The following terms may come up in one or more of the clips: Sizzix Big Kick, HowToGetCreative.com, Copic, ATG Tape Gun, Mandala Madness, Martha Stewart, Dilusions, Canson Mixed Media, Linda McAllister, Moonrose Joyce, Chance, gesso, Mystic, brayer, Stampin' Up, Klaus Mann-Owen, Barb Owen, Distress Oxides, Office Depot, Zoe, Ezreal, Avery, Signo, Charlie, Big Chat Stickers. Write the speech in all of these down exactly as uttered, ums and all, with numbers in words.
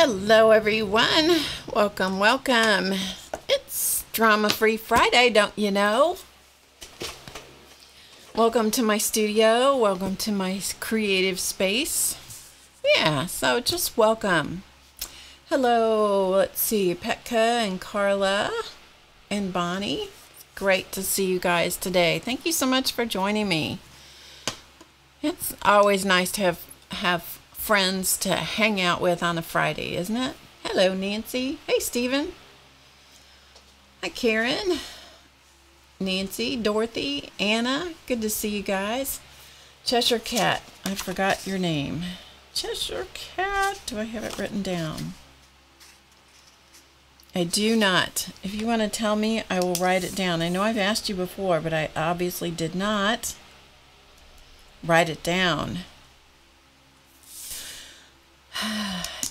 Hello everyone, welcome, welcome. It's Drama-Free Friday, don't you know? Welcome to my studio, welcome to my creative space. Yeah, so just welcome. Hello, let's see, Petka and Carla and Bonnie. Great to see you guys today. Thank you so much for joining me. It's always nice to have, have friends to hang out with on a Friday, isn't it? Hello, Nancy. Hey, Stephen. Hi, Karen. Nancy, Dorothy, Anna. Good to see you guys. Cheshire Cat. I forgot your name. Cheshire Cat. Do I have it written down? I do not. If you want to tell me, I will write it down. I know I've asked you before, but I obviously did not write it down.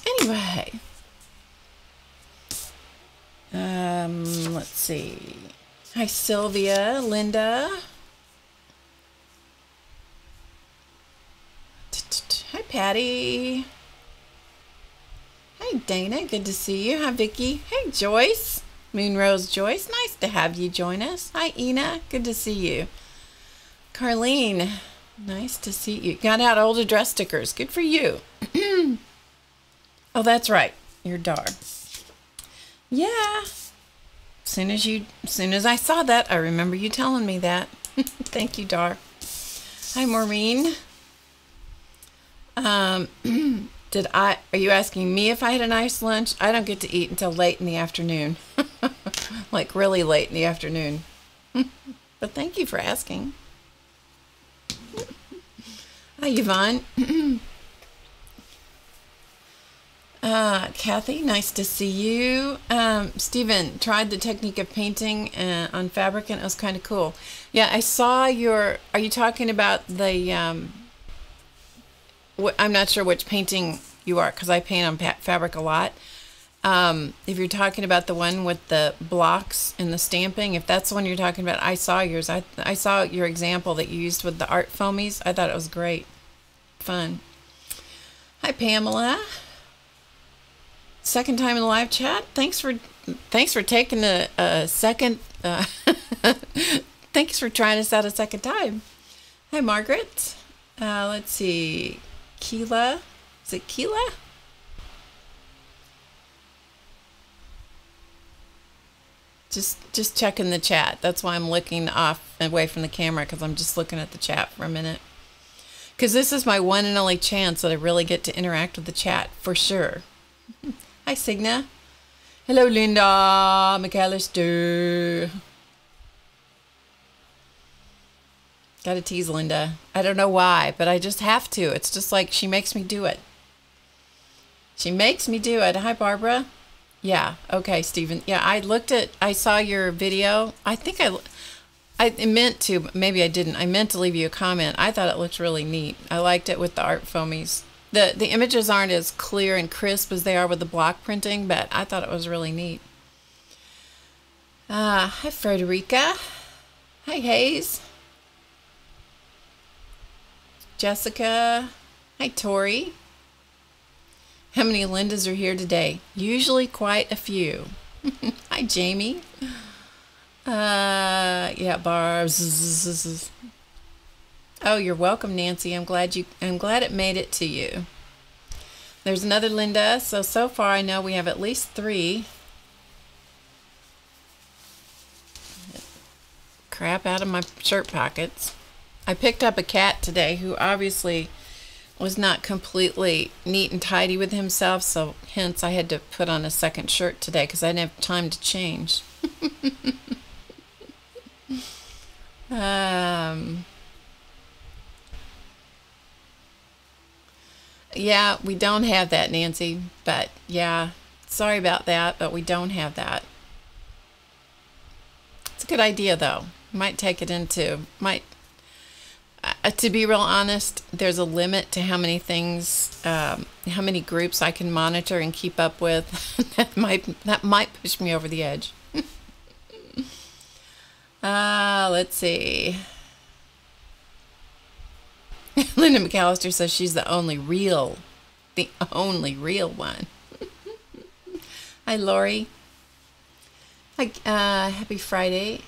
Anyway, um, let's see. Hi, Sylvia, Linda. Hi, Patty. Hi, Dana. Good to see you. Hi, Vicky. Hey, Joyce. Moonrose Joyce. Nice to have you join us. Hi, Ina. Good to see you. Carlene. Nice to see you. Got out old address stickers. Good for you. Oh, that's right. You're Dar. Yeah. As soon as you, as soon as I saw that, I remember you telling me that. Thank you, Dar. Hi, Maureen. Um, did I? Are you asking me if I had a nice lunch? I don't get to eat until late in the afternoon, like really late in the afternoon. But thank you for asking. Hi, Yvonne. Uh, Kathy, nice to see you. Um, Stephen, tried the technique of painting uh, on fabric and it was kind of cool. Yeah, I saw your, are you talking about the, um, I'm not sure which painting you are because I paint on pa fabric a lot. Um, if you're talking about the one with the blocks and the stamping, if that's the one you're talking about, I saw yours. I, I saw your example that you used with the art foamies. I thought it was great. Fun. Hi, Pamela. Second time in the live chat. Thanks for thanks for taking a, a second. Uh, thanks for trying us out a second time. Hi, Margaret. Uh, let's see. Keela. Is it Keela? Just, just checking the chat. That's why I'm looking off and away from the camera because I'm just looking at the chat for a minute. Because this is my one and only chance that I really get to interact with the chat for sure. Hi, Signa. Hello, Linda McAllister. Gotta tease Linda. I don't know why, but I just have to. It's just like she makes me do it. She makes me do it. Hi, Barbara. Yeah. Okay, Stephen. Yeah, I looked at, I saw your video. I think I, I meant to, but maybe I didn't. I meant to leave you a comment. I thought it looked really neat. I liked it with the art foamies. The, the images aren't as clear and crisp as they are with the block printing, but I thought it was really neat. Uh, hi, Frederica. Hi, Hayes. Jessica. Hi, Tori. How many Lindas are here today? Usually quite a few. Hi, Jamie. Uh, yeah, Barbs. Oh, you're welcome, Nancy. I'm glad you. I'm glad it made it to you. There's another Linda. So so far, I know we have at least three. Crap out of my shirt pockets. I picked up a cat today who obviously was not completely neat and tidy with himself. So hence, I had to put on a second shirt today because I didn't have time to change. um. Yeah, we don't have that, Nancy, but yeah, sorry about that, but we don't have that. It's a good idea, though. Might take it into, might, uh, to be real honest, there's a limit to how many things, um, how many groups I can monitor and keep up with. that, might, that might push me over the edge. uh, let's see. Linda McAllister says she's the only real, the only real one. Hi, Lori. Hi, uh, happy Friday.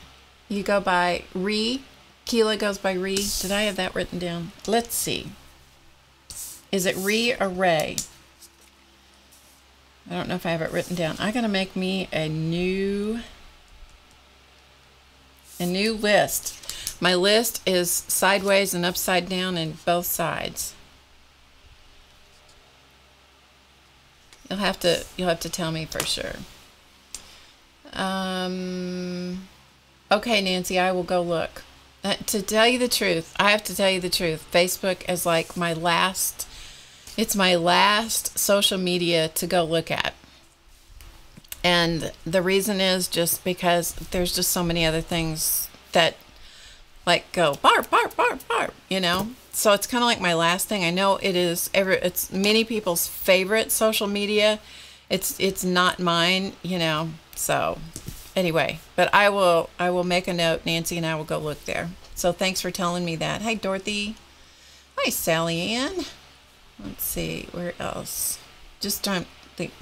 You go by Ree. Keela goes by Ree. Did I have that written down? Let's see. Is it Ree or Ray? I don't know if I have it written down. I'm gonna make me a new, a new list. My list is sideways and upside down and both sides. You'll have to, you'll have to tell me for sure. Um, okay, Nancy, I will go look. Uh, to tell you the truth, I have to tell you the truth. Facebook is like my last, it's my last social media to go look at. And the reason is just because there's just so many other things that like go barf, barf, barf, barf, you know? So it's kind of like my last thing. I know it is, every, it's many people's favorite social media. It's, it's not mine, you know, so. Anyway, but I will I will make a note, Nancy, and I will go look there. So thanks for telling me that. Hi, Dorothy. Hi, Sally Ann. Let's see, where else? Just don't think.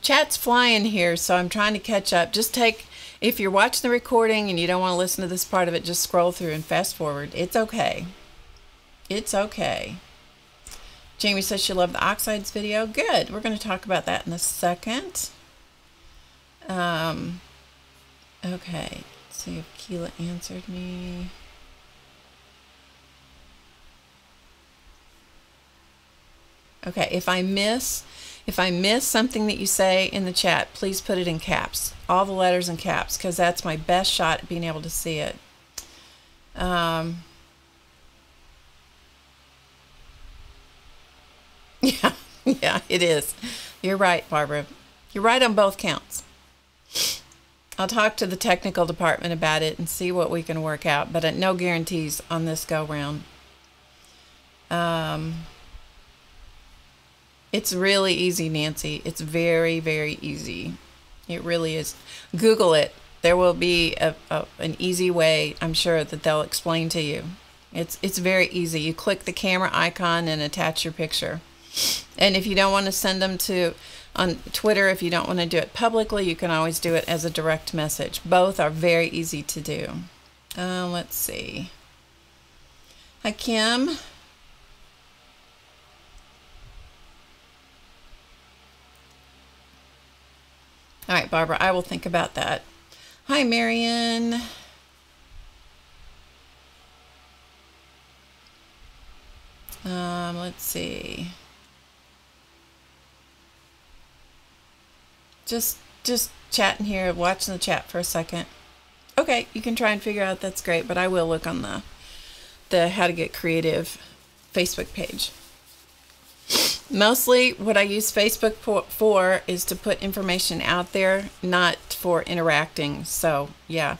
Chat's flying here, so I'm trying to catch up. Just take, if you're watching the recording and you don't want to listen to this part of it, just scroll through and fast forward. It's okay. It's okay. Jamie says she loved the Oxides video. Good. We're going to talk about that in a second. Um... Okay, let's see if Keela answered me. Okay, if I miss if I miss something that you say in the chat, please put it in caps. All the letters in caps, because that's my best shot at being able to see it. Um, yeah, yeah, it is. You're right, Barbara. You're right on both counts. I'll talk to the technical department about it and see what we can work out, but no guarantees on this go-round. Um, it's really easy, Nancy. It's very, very easy. It really is. Google it. There will be a, a, an easy way, I'm sure, that they'll explain to you. It's, it's very easy. You click the camera icon and attach your picture. And if you don't want to send them to... on Twitter, if you don't want to do it publicly, you can always do it as a direct message. Both are very easy to do. Uh, let's see. Hi, Kim. All right, Barbara, I will think about that. Hi, Marion. Um, let's see. Just just chatting here, watching the chat for a second. Okay, you can try and figure out, that's great, but I will look on the the How to Get Creative Facebook page. Mostly what I use Facebook for, for is to put information out there, not for interacting, so yeah.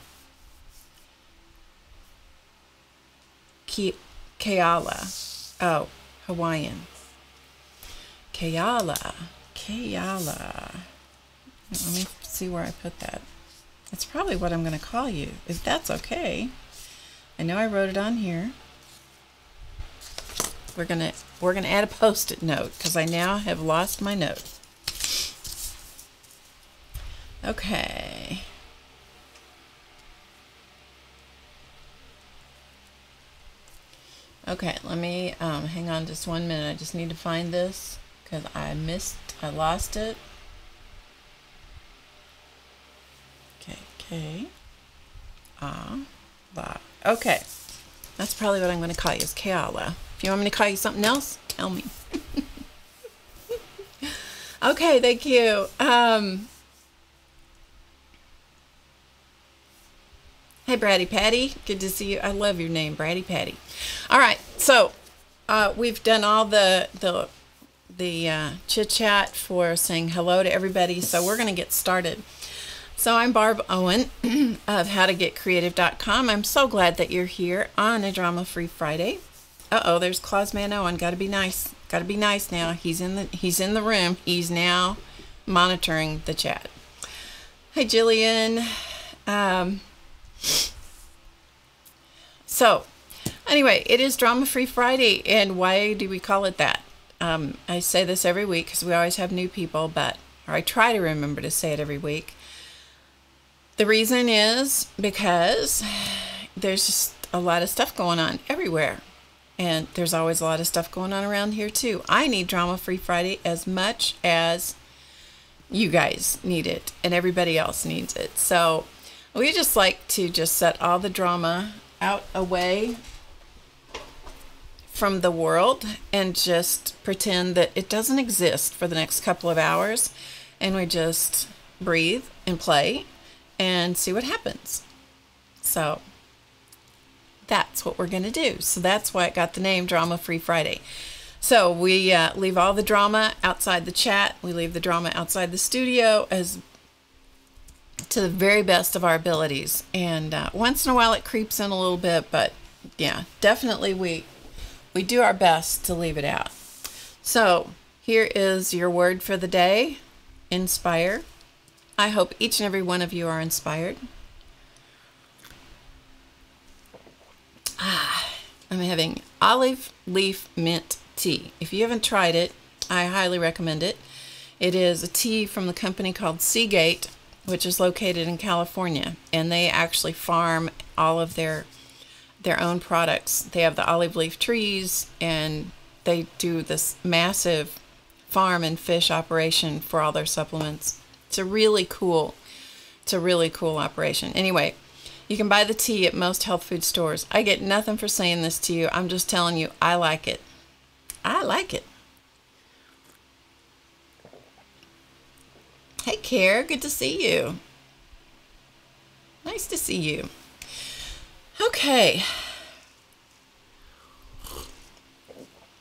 Ke Keala. Oh, Hawaiian. Keala. Keala. Let me see where I put that. That's probably what I'm going to call you, if that's okay. I know I wrote it on here. We're going to we're going to add a post-it note because I now have lost my note. Okay. Okay, let me um, hang on just one minute. I just need to find this because I missed, I lost it. Okay. Ah, la. Okay. That's probably what I'm going to call you, is Keala. If you want me to call you something else, tell me. Okay, thank you. Um, hey, Bratty Patty. Good to see you. I love your name, Bratty Patty. All right. So uh, we've done all the, the, the uh, chit-chat for saying hello to everybody, so we're going to get started. So I'm Barb Owen of How To Get Creative dot com. I'm so glad that you're here on a drama-free Friday. Uh-oh, there's Klaus Mann-Owen. Gotta be nice. Gotta be nice now. He's in the he's in the room. He's now monitoring the chat. Hi, Jillian. Um, so anyway, it is drama-free Friday, and why do we call it that? Um, I say this every week because we always have new people, but or I try to remember to say it every week. The reason is because there's just a lot of stuff going on everywhere. And there's always a lot of stuff going on around here too. I need Drama Free Friday as much as you guys need it and everybody else needs it. So we just like to just set all the drama out away from the world and just pretend that it doesn't exist for the next couple of hours, and we just breathe and play and see what happens. So that's what we're gonna do. So that's why it got the name Drama Free Friday. So we uh, leave all the drama outside the chat, we leave the drama outside the studio as to the very best of our abilities, and uh, once in a while it creeps in a little bit, but yeah, definitely we We do our best to leave it out. So here is your word for the day, inspire. I hope each and every one of you are inspired. Ah, I'm having olive leaf mint tea. If you haven't tried it, I highly recommend it. It is a tea from the company called Seagate, which is located in California, and they actually farm all of their their own products. They have the olive leaf trees, and they do this massive farm and fish operation for all their supplements. It's a really cool, it's a really cool operation. Anyway, you can buy the tea at most health food stores. I get nothing for saying this to you. I'm just telling you, I like it. I like it. Hey, Care, good to see you. Nice to see you. Okay.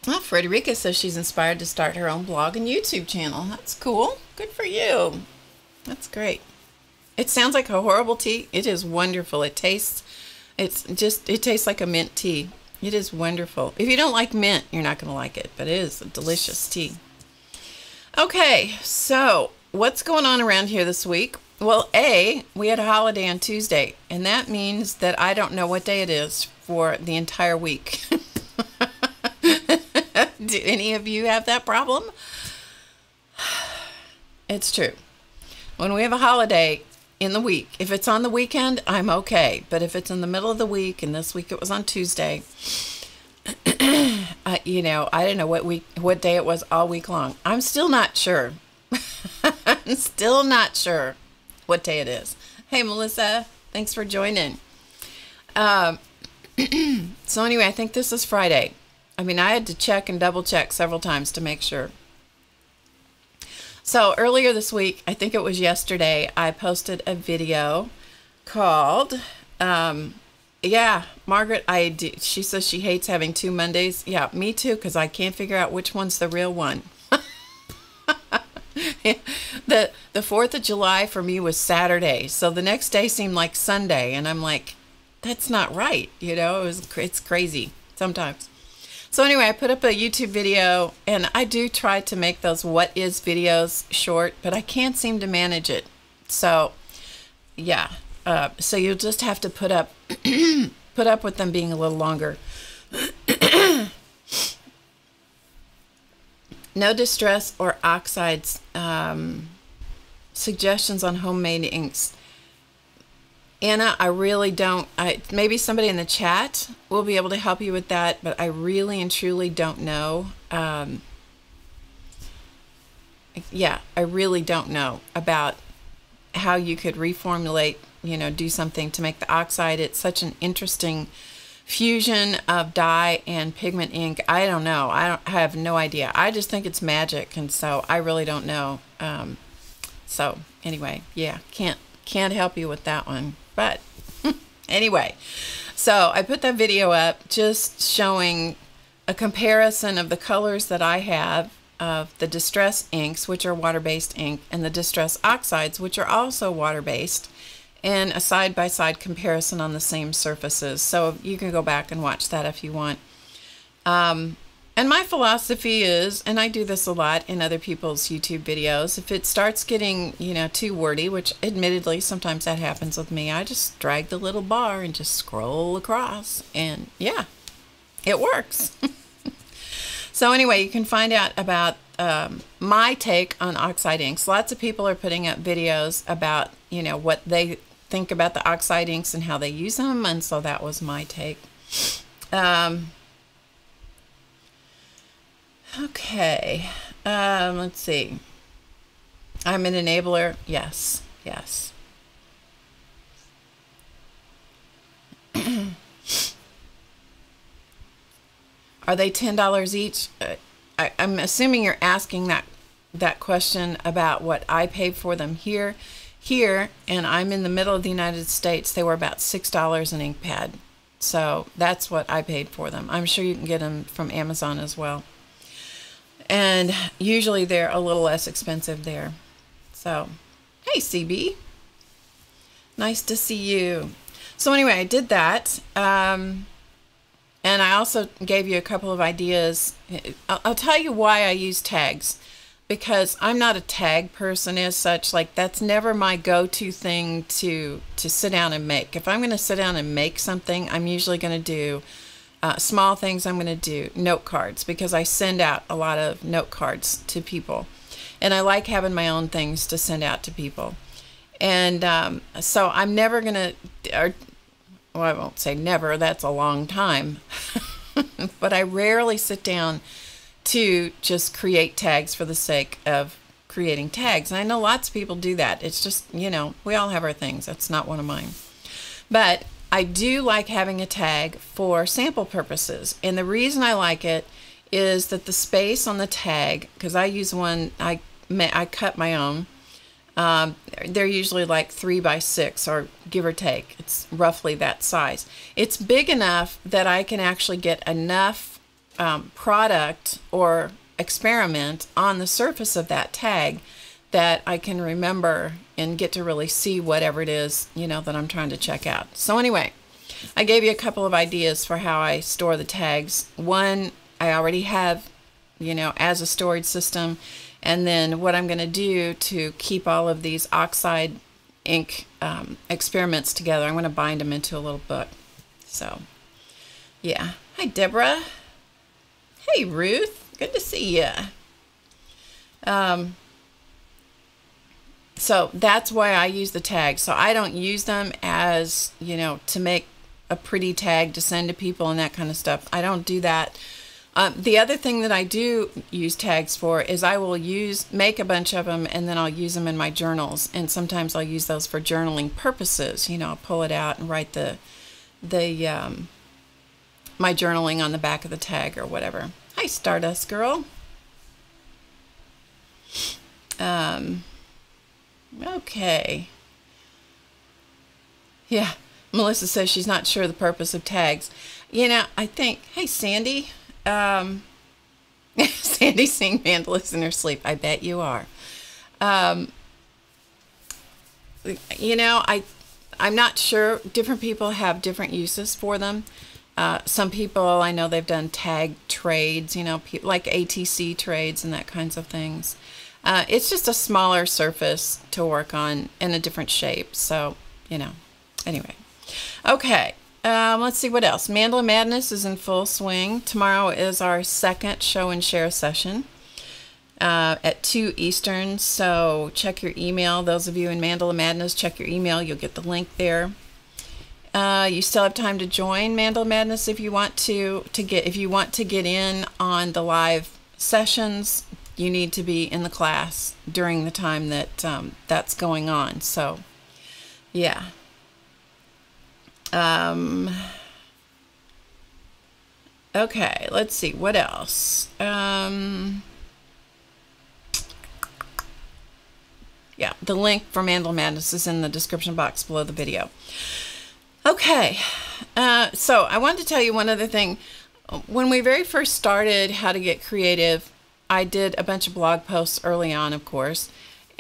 Well, Frederica says she's inspired to start her own blog and YouTube channel. That's cool. Good for you. That's great. It sounds like a horrible tea. It is wonderful. It tastes, it's just, it tastes like a mint tea. It is wonderful. If you don't like mint, you're not going to like it, but it is a delicious tea. Okay, so what's going on around here this week? Well, A, we had a holiday on Tuesday, and that means that I don't know what day it is for the entire week. Do any of you have that problem? It's true. When we have a holiday in the week, if it's on the weekend, I'm okay. But if it's in the middle of the week, and this week it was on Tuesday, I, you know, I didn't know what week, what day it was all week long. I'm still not sure. I'm still not sure what day it is. Hey, Melissa, thanks for joining. Um, so anyway, I think this is Friday. I mean, I had to check and double check several times to make sure. So earlier this week, I think it was yesterday, I posted a video called, um, yeah, Margaret, I do, she says she hates having two Mondays. Yeah, me too, because I can't figure out which one's the real one. the the fourth of July for me was Saturday, so the next day seemed like Sunday, and I'm like, that's not right, you know. It was, it's crazy sometimes. So anyway, I put up a YouTube video, and I do try to make those what is videos short, but I can't seem to manage it. So yeah, uh, so you'll just have to put up put up with them being a little longer. No Distress or Oxides um, suggestions on homemade inks. Anna, I really don't, I, maybe somebody in the chat will be able to help you with that, but I really and truly don't know. Um, yeah, I really don't know about how you could reformulate, you know, do something to make the oxide. It's such an interesting fusion of dye and pigment ink. I don't know. I, don't, I have no idea. I just think it's magic, and so I really don't know. Um, so anyway, yeah, can't can't help you with that one. But anyway, so I put that video up just showing a comparison of the colors that I have of the Distress inks, which are water-based ink, and the Distress Oxides, which are also water-based, and a side-by-side comparison on the same surfaces. So you can go back and watch that if you want. Um, and my philosophy is, and I do this a lot in other people's YouTube videos, if it starts getting, you know, too wordy, which admittedly sometimes that happens with me, I just drag the little bar and just scroll across, and yeah, it works. So anyway, you can find out about um, my take on oxide inks. Lots of people are putting up videos about, you know, what they think about the oxide inks and how they use them. And so that was my take. Um, okay. Um, let's see. I'm an enabler. Yes. Yes. Are they ten dollars each? Uh, I, I'm assuming you're asking that that question about what I paid for them here. Here, and I'm in the middle of the United States, they were about six dollars an ink pad. So that's what I paid for them. I'm sure you can get them from Amazon as well. And usually they're a little less expensive there. So, hey C B, nice to see you. So anyway, I did that. Um, And I also gave you a couple of ideas. I'll, I'll tell you why I use tags, because I'm not a tag person as such. Like, that's never my go-to thing to to sit down and make. If I'm going to sit down and make something, I'm usually going to do uh, small things. I'm going to do note cards because I send out a lot of note cards to people, and I like having my own things to send out to people. And um, so I'm never going to. Well, I won't say never, that's a long time, but I rarely sit down to just create tags for the sake of creating tags. And I know lots of people do that. It's just, you know, we all have our things. That's not one of mine. But I do like having a tag for sample purposes. And the reason I like it is that the space on the tag, because I use one, I, I cut my own. Um, they're usually like three by six or give or take. It's roughly that size. It's big enough that I can actually get enough um, product or experiment on the surface of that tag that I can remember and get to really see whatever it is, you know, that I'm trying to check out. So anyway, I gave you a couple of ideas for how I store the tags. One, I already have, you know, as a storage system. And then what I'm going to do to keep all of these oxide ink um, experiments together, I'm going to bind them into a little book. So, yeah. Hi, Deborah. Hey, Ruth. Good to see you. Um, so that's why I use the tags. So I don't use them as, you know, to make a pretty tag to send to people and that kind of stuff. I don't do that. Um, the other thing that I do use tags for is I will use make a bunch of them, and then I'll use them in my journals. And sometimes I'll use those for journaling purposes. You know, I'll pull it out and write the the um, my journaling on the back of the tag or whatever. Hi, Stardust Girl. Um, okay. Yeah, Melissa says she's not sure the purpose of tags. You know, I think. Hey, Sandy. Um, Sandy singing mandalas in her sleep. I bet you are. Um, you know, I, I'm not sure. Different people have different uses for them. Uh, some people, I know they've done tag trades, you know, like A T C trades and that kinds of things. Uh, it's just a smaller surface to work on in a different shape. So, you know, anyway. Okay. Um, let's see what else. Mandala Madness is in full swing. Tomorrow is our second show and share session uh, at two Eastern. So check your email. Those of you in Mandala Madness, check your email. You'll get the link there. Uh, you still have time to join Mandala Madness if you want to to get if you want to get in on the live sessions. You need to be in the class during the time that um, that's going on. So, yeah. Um, okay, let's see, what else? Um, yeah, the link for Mandala Madness is in the description box below the video. Okay, uh, so I wanted to tell you one other thing. When we very first started How to Get Creative, I did a bunch of blog posts early on, of course.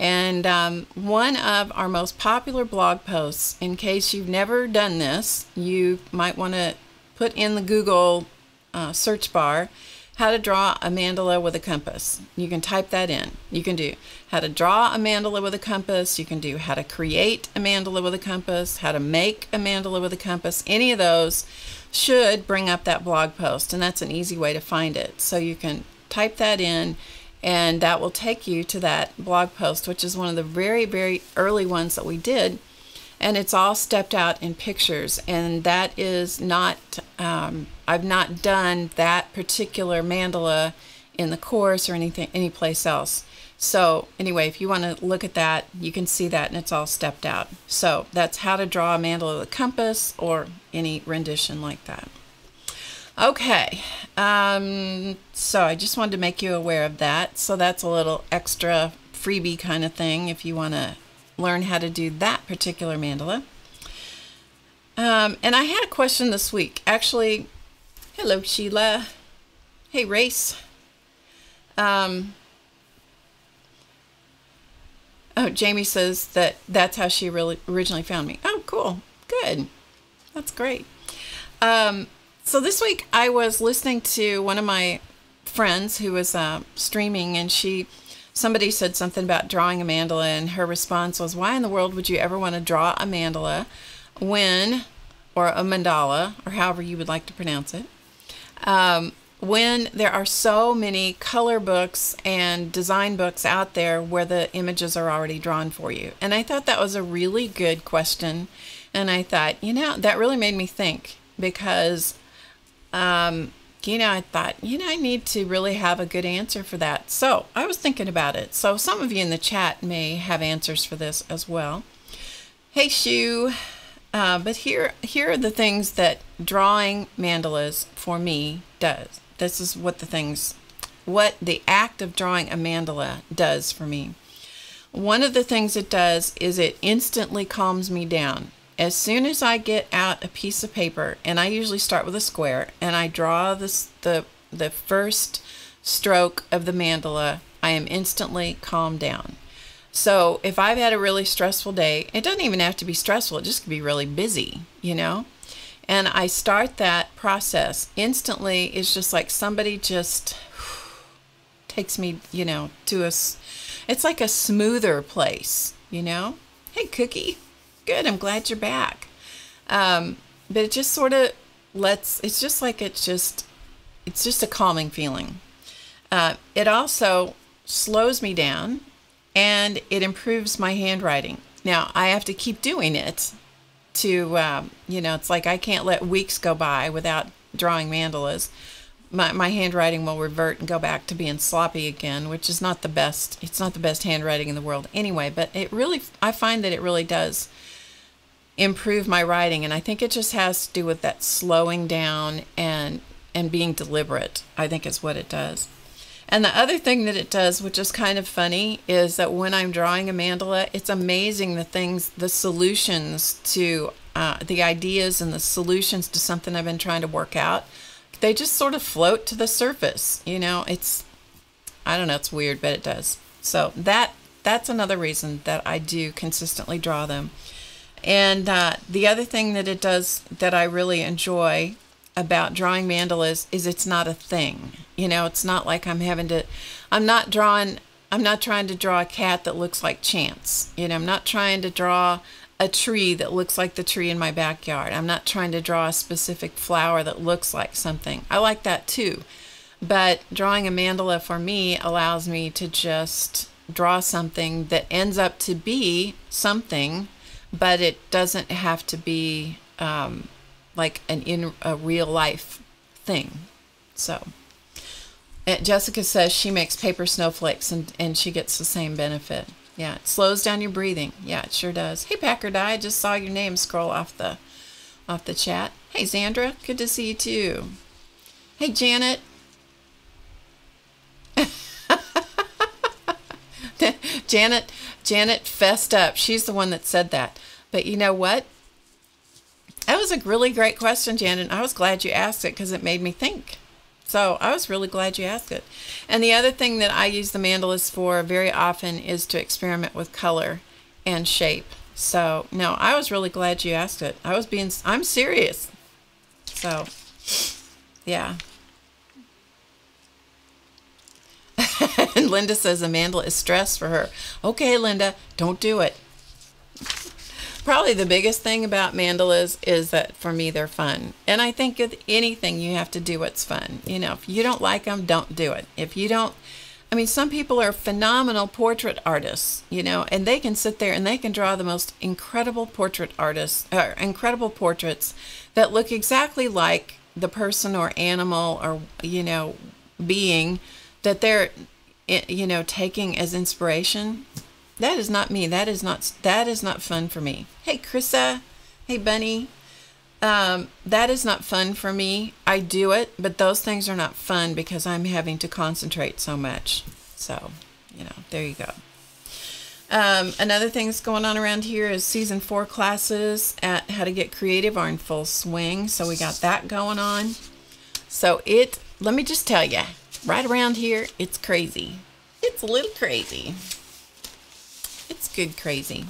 And um, one of our most popular blog posts, in case you've never done this, you might want to put in the Google uh, search bar, how to draw a mandala with a compass. You can type that in. You can do how to draw a mandala with a compass. You can do how to create a mandala with a compass, how to make a mandala with a compass. Any of those should bring up that blog post, and that's an easy way to find it. So you can type that in, and that will take you to that blog post, which is one of the very, very early ones that we did. And it's all stepped out in pictures, and that is not, um, I've not done that particular mandala in the course or anything, anyplace else. So anyway, if you want to look at that, you can see that, and it's all stepped out. So that's how to draw a mandala with a compass or any rendition like that. Okay, um, so I just wanted to make you aware of that. So that's a little extra freebie kind of thing if you want to learn how to do that particular mandala. Um, and I had a question this week. Actually, hello Sheila. Hey Race. Um, oh, Jamie says that that's how she really originally found me. Oh, cool. Good. That's great. Um, so this week I was listening to one of my friends who was uh, streaming, and she somebody said something about drawing a mandala, and her response was, why in the world would you ever want to draw a mandala when, or a mandala, or however you would like to pronounce it, um, when there are so many color books and design books out there where the images are already drawn for you? And I thought that was a really good question. And I thought, you know, that really made me think, because, um, you know, I thought, you know, I need to really have a good answer for that. So I was thinking about it. So some of you in the chat may have answers for this as well. Hey, Shu. Uh, but here, here are the things that drawing mandalas for me does. This is what the things, what the act of drawing a mandala does for me. One of the things it does is it instantly calms me down. As soon as I get out a piece of paper, and I usually start with a square, and I draw this, the, the first stroke of the mandala, I am instantly calmed down. So if I've had a really stressful day, it doesn't even have to be stressful, it just could be really busy, you know? And I start that process instantly. It's just like somebody just takes me, you know, to a, it's like a smoother place, you know? Hey, Cookie. Good, I'm glad you're back. Um, but it just sort of lets, it's just like it's just, it's just a calming feeling. Uh, it also slows me down, and it improves my handwriting. Now, I have to keep doing it to, um, you know, it's like I can't let weeks go by without drawing mandalas. My, my handwriting will revert and go back to being sloppy again, which is not the best, it's not the best handwriting in the world anyway, but it really, I find that it really does improve my writing. And I think it just has to do with that slowing down and and being deliberate, I think, is what it does. And the other thing that it does, which is kind of funny, is that when I'm drawing a mandala, it's amazing the things, the solutions to uh, the ideas and the solutions to something I've been trying to work out. They just sort of float to the surface, you know. It's, I don't know, it's weird, but it does. So that that's another reason that I do consistently draw them. And uh, the other thing that it does that I really enjoy about drawing mandalas is it's not a thing. You know, it's not like I'm having to, I'm not drawing, I'm not trying to draw a cat that looks like Chance. You know, I'm not trying to draw a tree that looks like the tree in my backyard. I'm not trying to draw a specific flower that looks like something. I like that too. But drawing a mandala for me allows me to just draw something that ends up to be something, but it doesn't have to be um, like an in a real life thing. So and Jessica says she makes paper snowflakes, and, and she gets the same benefit. Yeah, it slows down your breathing. Yeah, it sure does. Hey, Packard, I just saw your name scroll off the off the chat. Hey, Zandra, good to see you too. Hey, Janet. Janet, Janet fessed up. She's the one that said that. But you know what? That was a really great question, Janet, and I was glad you asked it because it made me think. So I was really glad you asked it. And the other thing that I use the mandalas for very often is to experiment with color and shape. So no, I was really glad you asked it. I was being, I'm serious. So yeah. And Linda says a mandala is stress for her. Okay, Linda, don't do it. probably the biggest thing about mandalas is that for me they're fun. And I think with anything you have to do what's fun. You know, if you don't like them, don't do it. If you don't, I mean, some people are phenomenal portrait artists, you know, and they can sit there and they can draw the most incredible portrait artists, or incredible portraits that look exactly like the person or animal or, you know, being that they're, you know, taking as inspiration. That is not me. That is not, that is not fun for me. Hey, Krissa. Hey, Bunny. Um, that is not fun for me. I do it, but those things are not fun because I'm having to concentrate so much. So, you know, there you go. Um, another thing that's going on around here is season four classes at How to Get Creative are in full swing. So we got that going on. So it, let me just tell you, right around here, it's crazy. It's a little crazy. It's good crazy.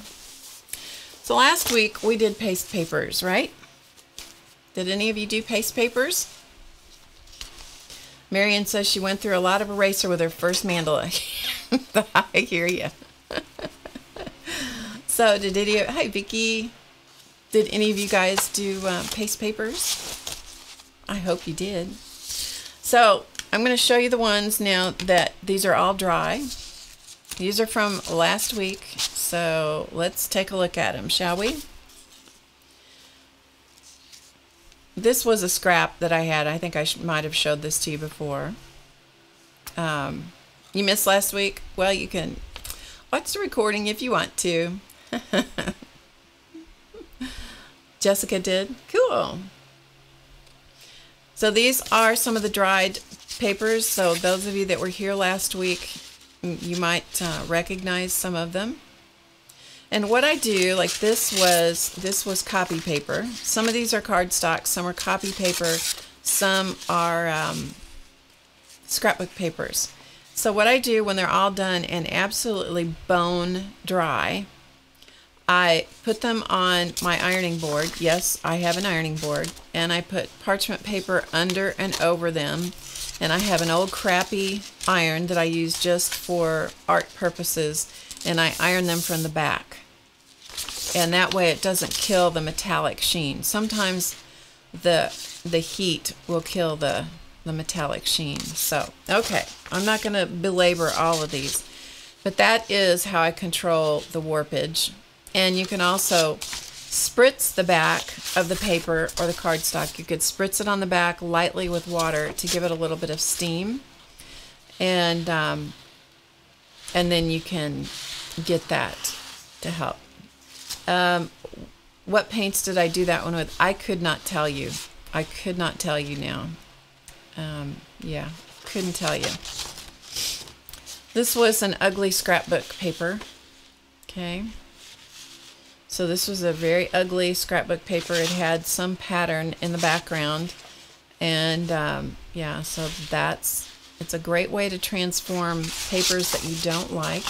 So last week we did paste papers, right? Did any of you do paste papers? Marion says she went through a lot of eraser with her first mandala. I hear you. So did any of, hi Vicky, did any of you guys do uh, paste papers? I hope you did. So I'm going to show you the ones now that these are all dry. These are from last week. So let's take a look at them, shall we? This was a scrap that I had. I think I might have showed this to you before. Um, you missed last week? Well, you can watch the recording if you want to. Jessica did? Cool. So these are some of the dried papers. So those of you that were here last week, you might uh, recognize some of them. And what I do, like this was, this was copy paper. Some of these are cardstock, some are copy paper, some are um, scrapbook papers. So what I do when they're all done and absolutely bone dry, I put them on my ironing board. Yes, I have an ironing board. And I put parchment paper under and over them. And I have an old crappy iron that I use just for art purposes. And I iron them from the back. And that way it doesn't kill the metallic sheen. Sometimes the the heat will kill the, the metallic sheen. So, okay, I'm not going to belabor all of these. But that is how I control the warpage. And you can also spritz the back of the paper or the cardstock. You could spritz it on the back lightly with water to give it a little bit of steam. And, um, and then you can get that to help. Um, what paints did I do that one with? I could not tell you. I could not tell you now. Um, yeah, couldn't tell you. This was an ugly scrapbook paper. Okay. So this was a very ugly scrapbook paper. It had some pattern in the background. And um, yeah, so that's, it's a great way to transform papers that you don't like.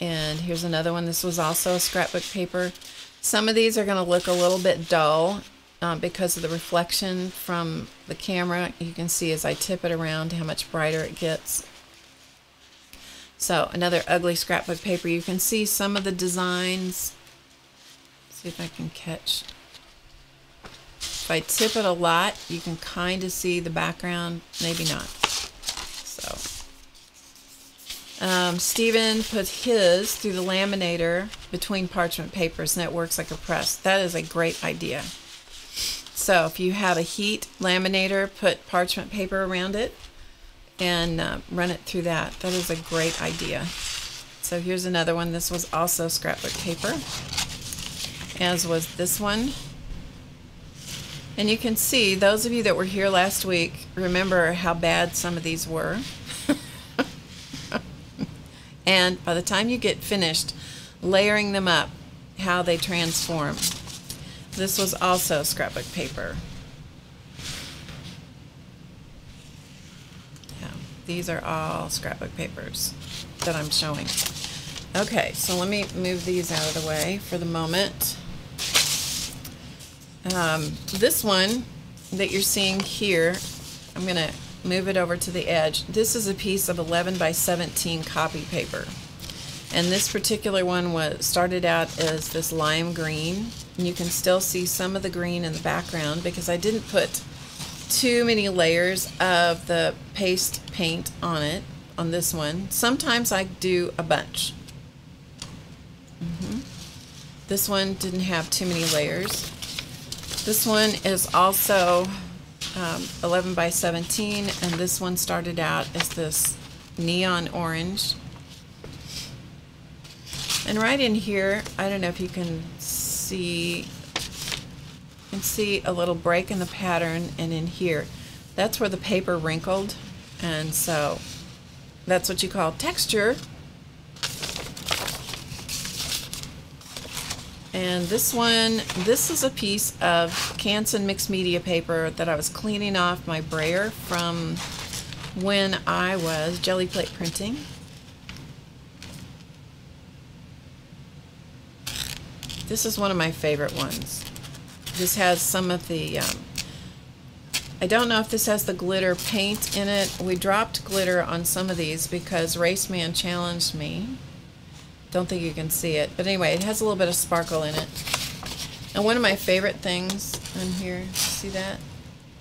And here's another one. This was also a scrapbook paper. Some of these are going to look a little bit dull um, because of the reflection from the camera. You can see as I tip it around how much brighter it gets. So another ugly scrapbook paper. You can see some of the designs. Let's see if I can catch. If I tip it a lot, you can kind of see the background, maybe not. So, um, Stephen put his through the laminator between parchment papers, and it works like a press. That is a great idea. So if you have a heat laminator, put parchment paper around it and uh, run it through that. That is a great idea. So here's another one. This was also scrapbook paper, as was this one. And you can see, those of you that were here last week, remember how bad some of these were. And by the time you get finished layering them up, how they transform. This was also scrapbook paper. Yeah, these are all scrapbook papers that I'm showing. Okay, so let me move these out of the way for the moment. Um, this one that you're seeing here, I'm going to move it over to the edge. This is a piece of eleven by seventeen copy paper. And this particular one was started out as this lime green. And you can still see some of the green in the background because I didn't put too many layers of the paste paint on it, on this one. Sometimes I do a bunch. Mm-hmm. This one didn't have too many layers. This one is also um, eleven by seventeen, and this one started out as this neon orange. And right in here, I don't know if you can see, you can see a little break in the pattern, and in here, that's where the paper wrinkled, and so that's what you call texture. And this one, this is a piece of Canson Mixed Media paper that I was cleaning off my brayer from when I was jelly plate printing. This is one of my favorite ones. This has some of the, um, I don't know if this has the glitter paint in it. We dropped glitter on some of these because Race Man challenged me. Don't think you can see it. But anyway, it has a little bit of sparkle in it. And one of my favorite things on here, see that?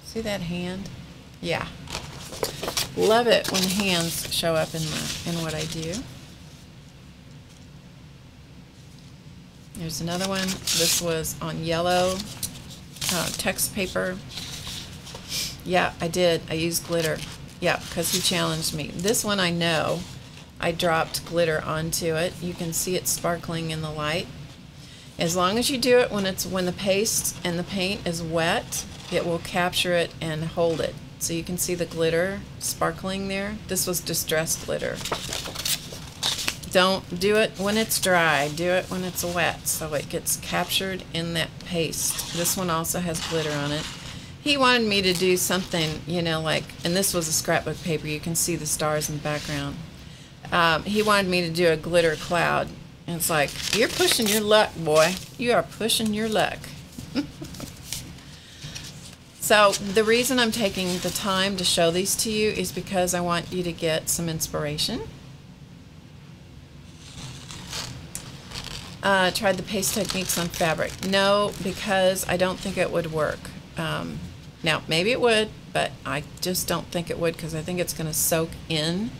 See that hand? Yeah. Love it when hands show up in, the, in what I do. There's another one. This was on yellow uh, text paper. Yeah, I did. I used glitter. Yeah, because he challenged me. This one I know I dropped glitter onto it. You can see it sparkling in the light. As long as you do it when it's when the paste and the paint is wet, it will capture it and hold it. So you can see the glitter sparkling there. This was Distress glitter. Don't do it when it's dry. Do it when it's wet so it gets captured in that paste. This one also has glitter on it. He wanted me to do something, you know, like, and this was a scrapbook paper. You can see the stars in the background. Um, he wanted me to do a glitter cloud. And it's like, you're pushing your luck, boy. You are pushing your luck. So the reason I'm taking the time to show these to you is because I want you to get some inspiration. Uh, tried the paste techniques on fabric. No, because I don't think it would work. Um, now, maybe it would, but I just don't think it would because I think it's going to soak in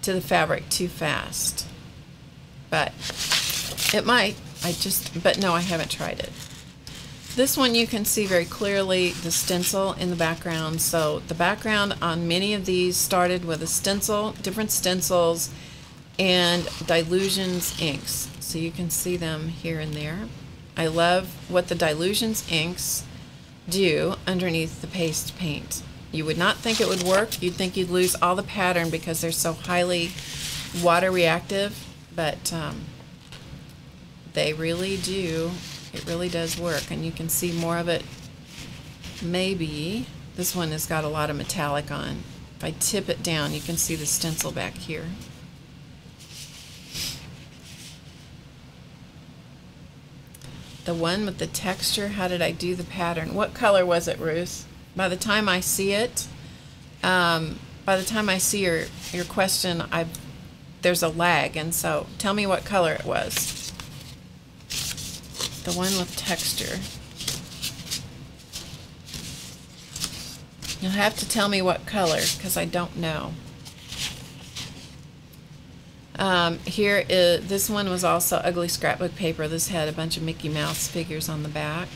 to the fabric too fast, but it might. I just, but no, I haven't tried it. This one you can see very clearly the stencil in the background. So the background on many of these started with a stencil, different stencils, and Dilusions inks. So you can see them here and there. I love what the Dilusions inks do underneath the paste paint. You would not think it would work. You'd think you'd lose all the pattern because they're so highly water reactive, but um, they really do. It really does work, and you can see more of it. Maybe this one has got a lot of metallic on. If I tip it down, you can see the stencil back here. The one with the texture, how did I do the pattern? What color was it, Ruth? By the time I see it, um, by the time I see your, your question, I've, there's a lag, and so tell me what color it was. The one with texture. You'll have to tell me what color, because I don't know. Um, here is, this one was also ugly scrapbook paper. This had a bunch of Mickey Mouse figures on the back,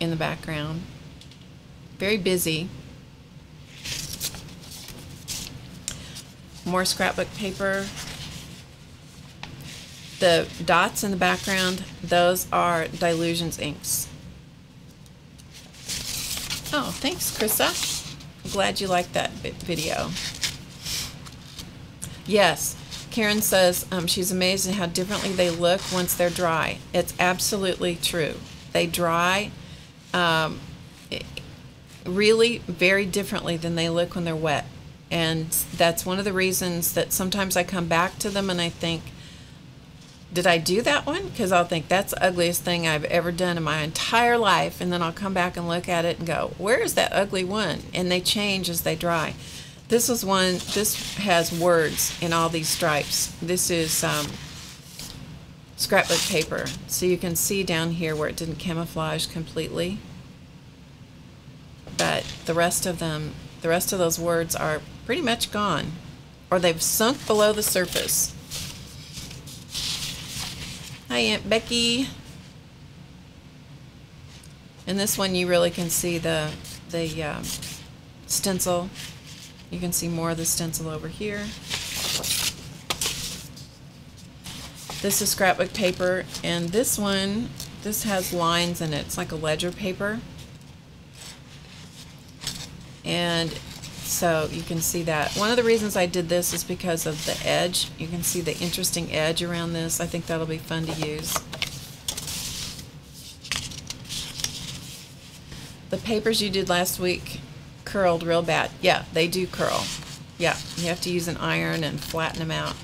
in the background. Very busy. More scrapbook paper. The dots in the background, those are Dilusions inks. Oh, thanks, Krista. I'm glad you liked that video. Yes, Karen says um, she's amazed at how differently they look once they're dry. It's absolutely true. They dry. Um, it, really very differently than they look when they're wet, and that's one of the reasons that sometimes I come back to them and I think, did I do that one? Because I'll think that's the ugliest thing I've ever done in my entire life, and then I'll come back and look at it and go, where is that ugly one? And they change as they dry. This is one, this has words in all these stripes. This is um, scrapbook paper. So you can see down here where it didn't camouflage completely, but the rest of them, the rest of those words are pretty much gone, or they've sunk below the surface. Hi, Aunt Becky. In this one, you really can see the the uh, stencil. You can see more of the stencil over here. This is scrapbook paper, and this one, this has lines in it. It's like a ledger paper. And so you can see that. One of the reasons I did this is because of the edge. You can see the interesting edge around this. I think that'll be fun to use. The papers you did last week curled real bad. Yeah, they do curl. Yeah, you have to use an iron and flatten them out.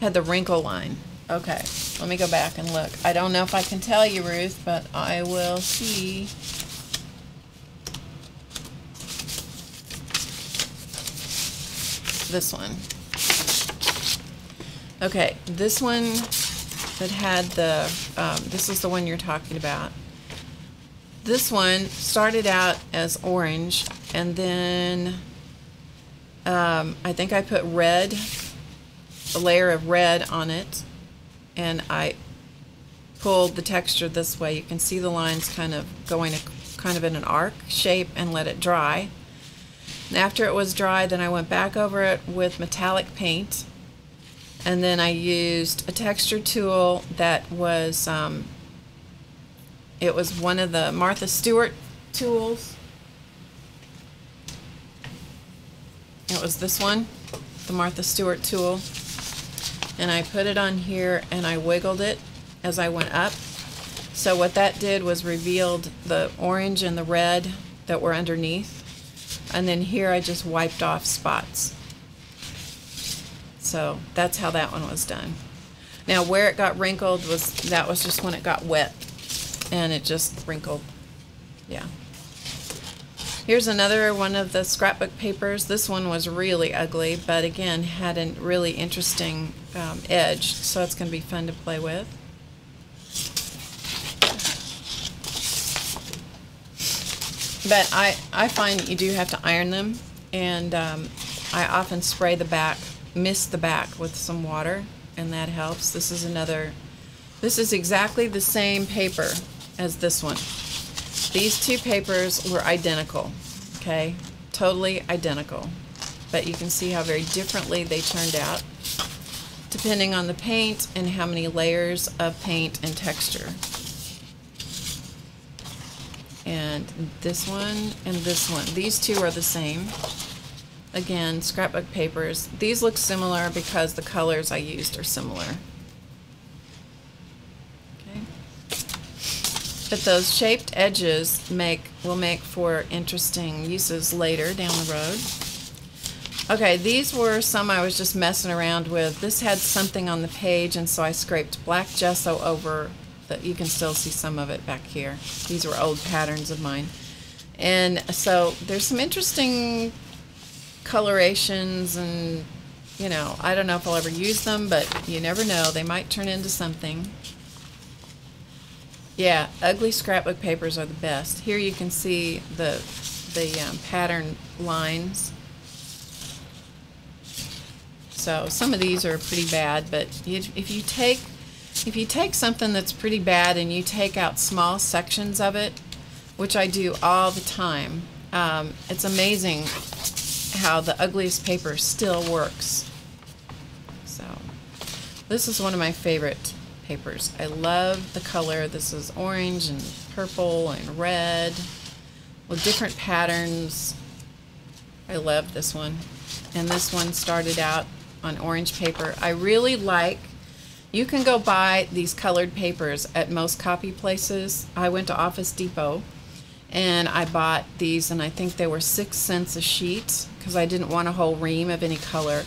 Had the wrinkle line. Okay, let me go back and look. I don't know if I can tell you, Ruth, but I will see. This one. Okay, this one that had the, um, this is the one you're talking about. This one started out as orange, and then um, I think I put red, a layer of red on it, and I pulled the texture this way. You can see the lines kind of going a, kind of in an arc shape, and let it dry. And after it was dry, then I went back over it with metallic paint, and then I used a texture tool that was um, it was one of the Martha Stewart tools. It was this one, the Martha Stewart tool. And I put it on here and I wiggled it as I went up. So what that did was revealed the orange and the red that were underneath. And then here I just wiped off spots. So that's how that one was done. Now where it got wrinkled was, that was just when it got wet. And it just wrinkled. Yeah. Here's another one of the scrapbook papers. This one was really ugly, but again, had a really interesting um, edge, so it's going to be fun to play with. But I, I find that you do have to iron them, and um, I often spray the back, mist the back with some water, and that helps. This is another, this is exactly the same paper as this one. These two papers were identical, okay? Totally identical. But you can see how very differently they turned out, depending on the paint and how many layers of paint and texture. And this one and this one. These two are the same. Again, scrapbook papers. These look similar because the colors I used are similar. But those shaped edges make will make for interesting uses later down the road. Okay, these were some I was just messing around with. This had something on the page, and so I scraped black gesso over that. You can still see some of it back here. These were old patterns of mine. And so there's some interesting colorations, and you know, I don't know if I'll ever use them, but you never know, they might turn into something. Yeah, ugly scrapbook papers are the best. Here you can see the, the um, pattern lines. So some of these are pretty bad, but you, if you take if you take something that's pretty bad and you take out small sections of it, which I do all the time, um, it's amazing how the ugliest paper still works. So this is one of my favorite papers. I love the color. This is orange and purple and red with different patterns. I love this one. And this one started out on orange paper. I really like, you can go buy these colored papers at most copy places. I went to Office Depot and I bought these, and I think they were six cents a sheet because I didn't want a whole ream of any color.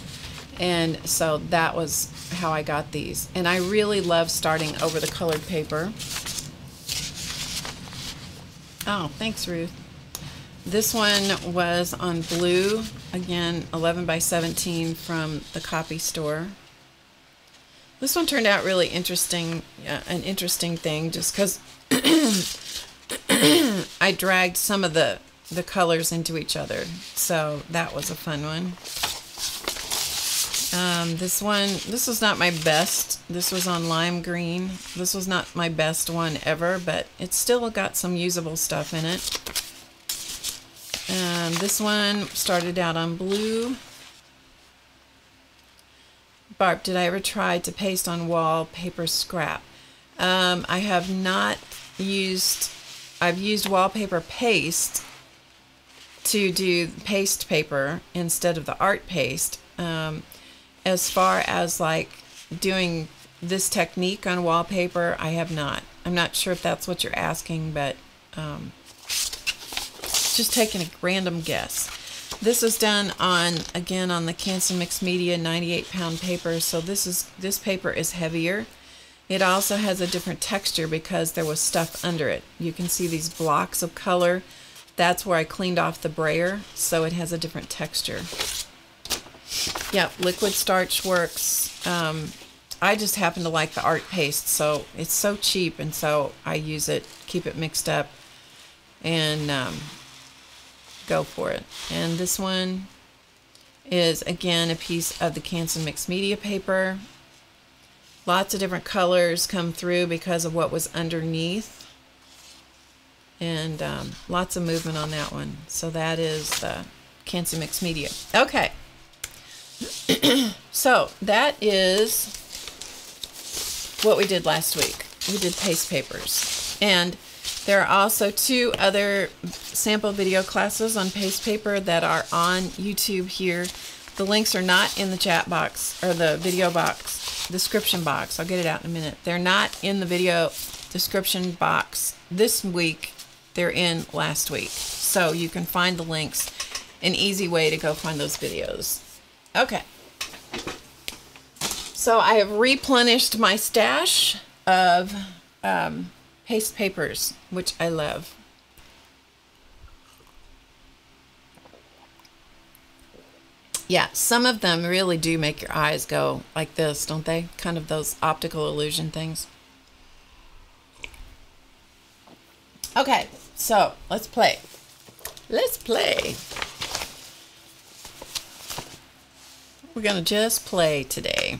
And so that was how I got these. And I really love starting over the colored paper. Oh, thanks, Ruth. This one was on blue, again, eleven by seventeen from the copy store. This one turned out really interesting, uh, an interesting thing, just because I dragged some of the, the colors into each other. So that was a fun one. Um, this one, this was not my best. This was on lime green. This was not my best one ever, but it still got some usable stuff in it. Um, this one started out on blue. Barb, did I ever try to paste on wallpaper scrap? Um, I have not used, I've used wallpaper paste to do paste paper instead of the art paste. Um, As far as like doing this technique on wallpaper, I have not. I'm not sure if that's what you're asking, but um, just taking a random guess. This is done on, again, on the Canson Mixed Media ninety-eight pound paper. So this is this paper is heavier. It also has a different texture because there was stuff under it. You can see these blocks of color. That's where I cleaned off the brayer, so it has a different texture. Yeah, liquid starch works. Um, I just happen to like the art paste, so it's so cheap, and so I use it, keep it mixed up, and um, go for it. And this one is, again, a piece of the Canson Mixed Media paper. Lots of different colors come through because of what was underneath, and um, lots of movement on that one. So that is the Canson Mixed Media. Okay. So that is what we did last week. We did paste papers, and there are also two other sample video classes on paste paper that are on YouTube here. The links are not in the chat box or the video box description box. I'll get it out in a minute. They're not in the video description box this week. They're in last week, so you can find the links. An easy way to go find those videos. Okay, so I have replenished my stash of um, paste papers, which I love. Yeah, some of them really do make your eyes go like this, don't they? Kind of those optical illusion things. Okay, so let's play. Let's play. We're gonna just play today.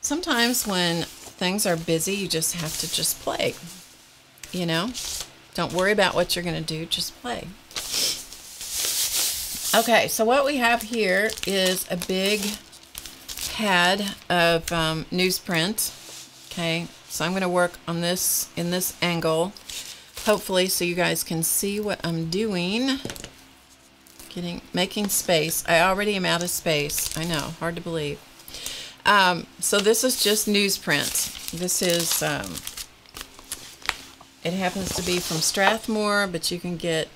Sometimes when things are busy, you just have to just play, you know? Don't worry about what you're gonna do, just play. Okay, so what we have here is a big pad of um, newsprint. Okay, so I'm gonna work on this in this angle, hopefully, so you guys can see what I'm doing. Getting, making space. I already am out of space. I know, hard to believe. Um, so this is just newsprint. This is, um, it happens to be from Strathmore, but you can get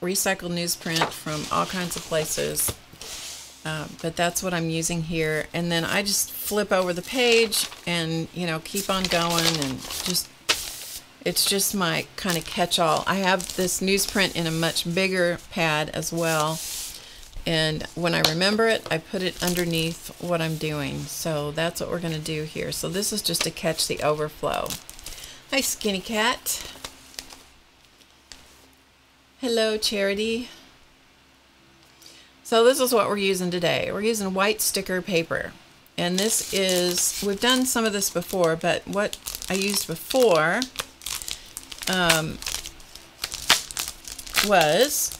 recycled newsprint from all kinds of places. Uh, but that's what I'm using here. And then I just flip over the page and, you know, keep on going and just, it's just my kind of catch-all. I have this newsprint in a much bigger pad as well. And when I remember it, I put it underneath what I'm doing. So that's what we're gonna do here. So this is just to catch the overflow. Hi, Skinny Cat. Hello, Charity. So this is what we're using today. We're using white sticker paper. And this is, we've done some of this before, but what I used before Um, was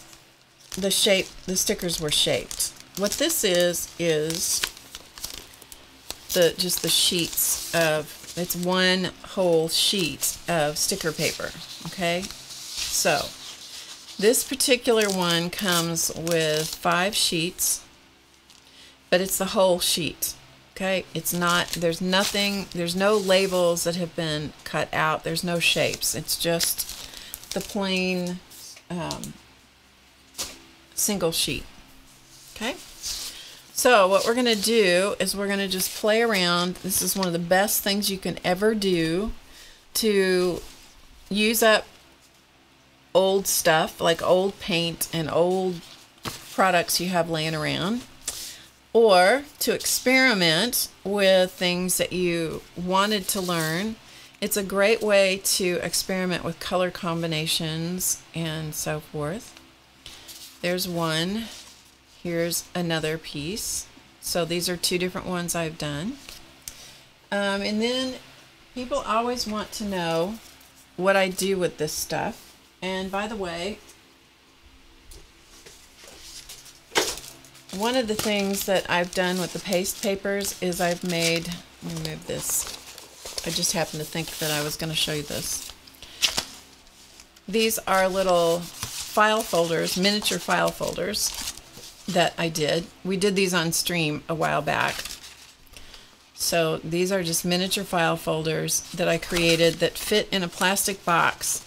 the shape, the stickers were shaped. What this is, is the just the sheets of, it's one whole sheet of sticker paper, okay? So, this particular one comes with five sheets, but it's the whole sheet. Okay, it's not, there's nothing, there's no labels that have been cut out, there's no shapes, it's just the plain um, single sheet. Okay, so what we're going to do is we're going to just play around. This is one of the best things you can ever do to use up old stuff, like old paint and old products you have laying around. or to experiment with things that you wanted to learn. It's a great way to experiment with color combinations and so forth. There's one. Here's another piece. So these are two different ones I've done. Um, and then people always want to know what I do with this stuff. And by the way, one of the things that I've done with the paste papers is I've made, let me move this. I just happened to think that I was going to show you this. These are little file folders, miniature file folders that I did. We did these on stream a while back. So these are just miniature file folders that I created that fit in a plastic box.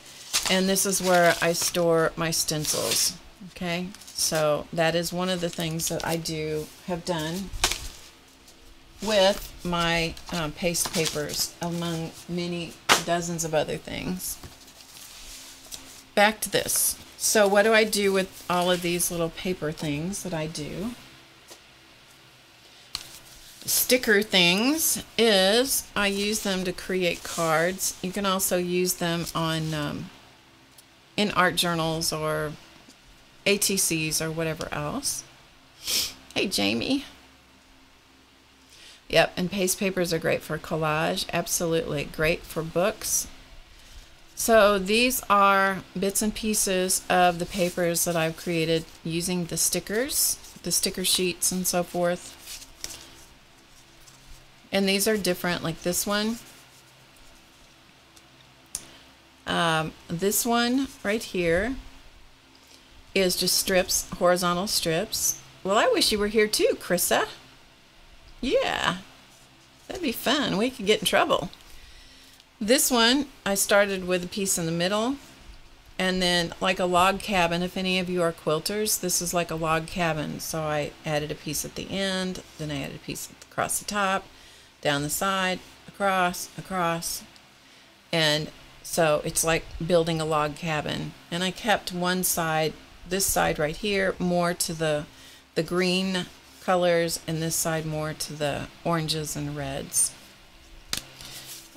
And this is where I store my stencils. Okay, so that is one of the things that I do have done with my um, paste papers, among many dozens of other things. Back to this. So what do I do with all of these little paper things that I do? Sticker things is I use them to create cards. You can also use them on um, in art journals or A T Cs or whatever else. Hey, Jamie. Yep, and paste papers are great for collage. Absolutely great for books. So these are bits and pieces of the papers that I've created using the stickers, the sticker sheets and so forth. And these are different, like this one. Um, this one right here is just strips, horizontal strips. Well, I wish you were here too, Krissa. Yeah, that'd be fun. We could get in trouble. This one, I started with a piece in the middle, and then like a log cabin, if any of you are quilters, this is like a log cabin. So I added a piece at the end, then I added a piece across the top, down the side, across, across. And so it's like building a log cabin. And I kept one side, this side right here, more to the, the green colors, and this side more to the oranges and reds.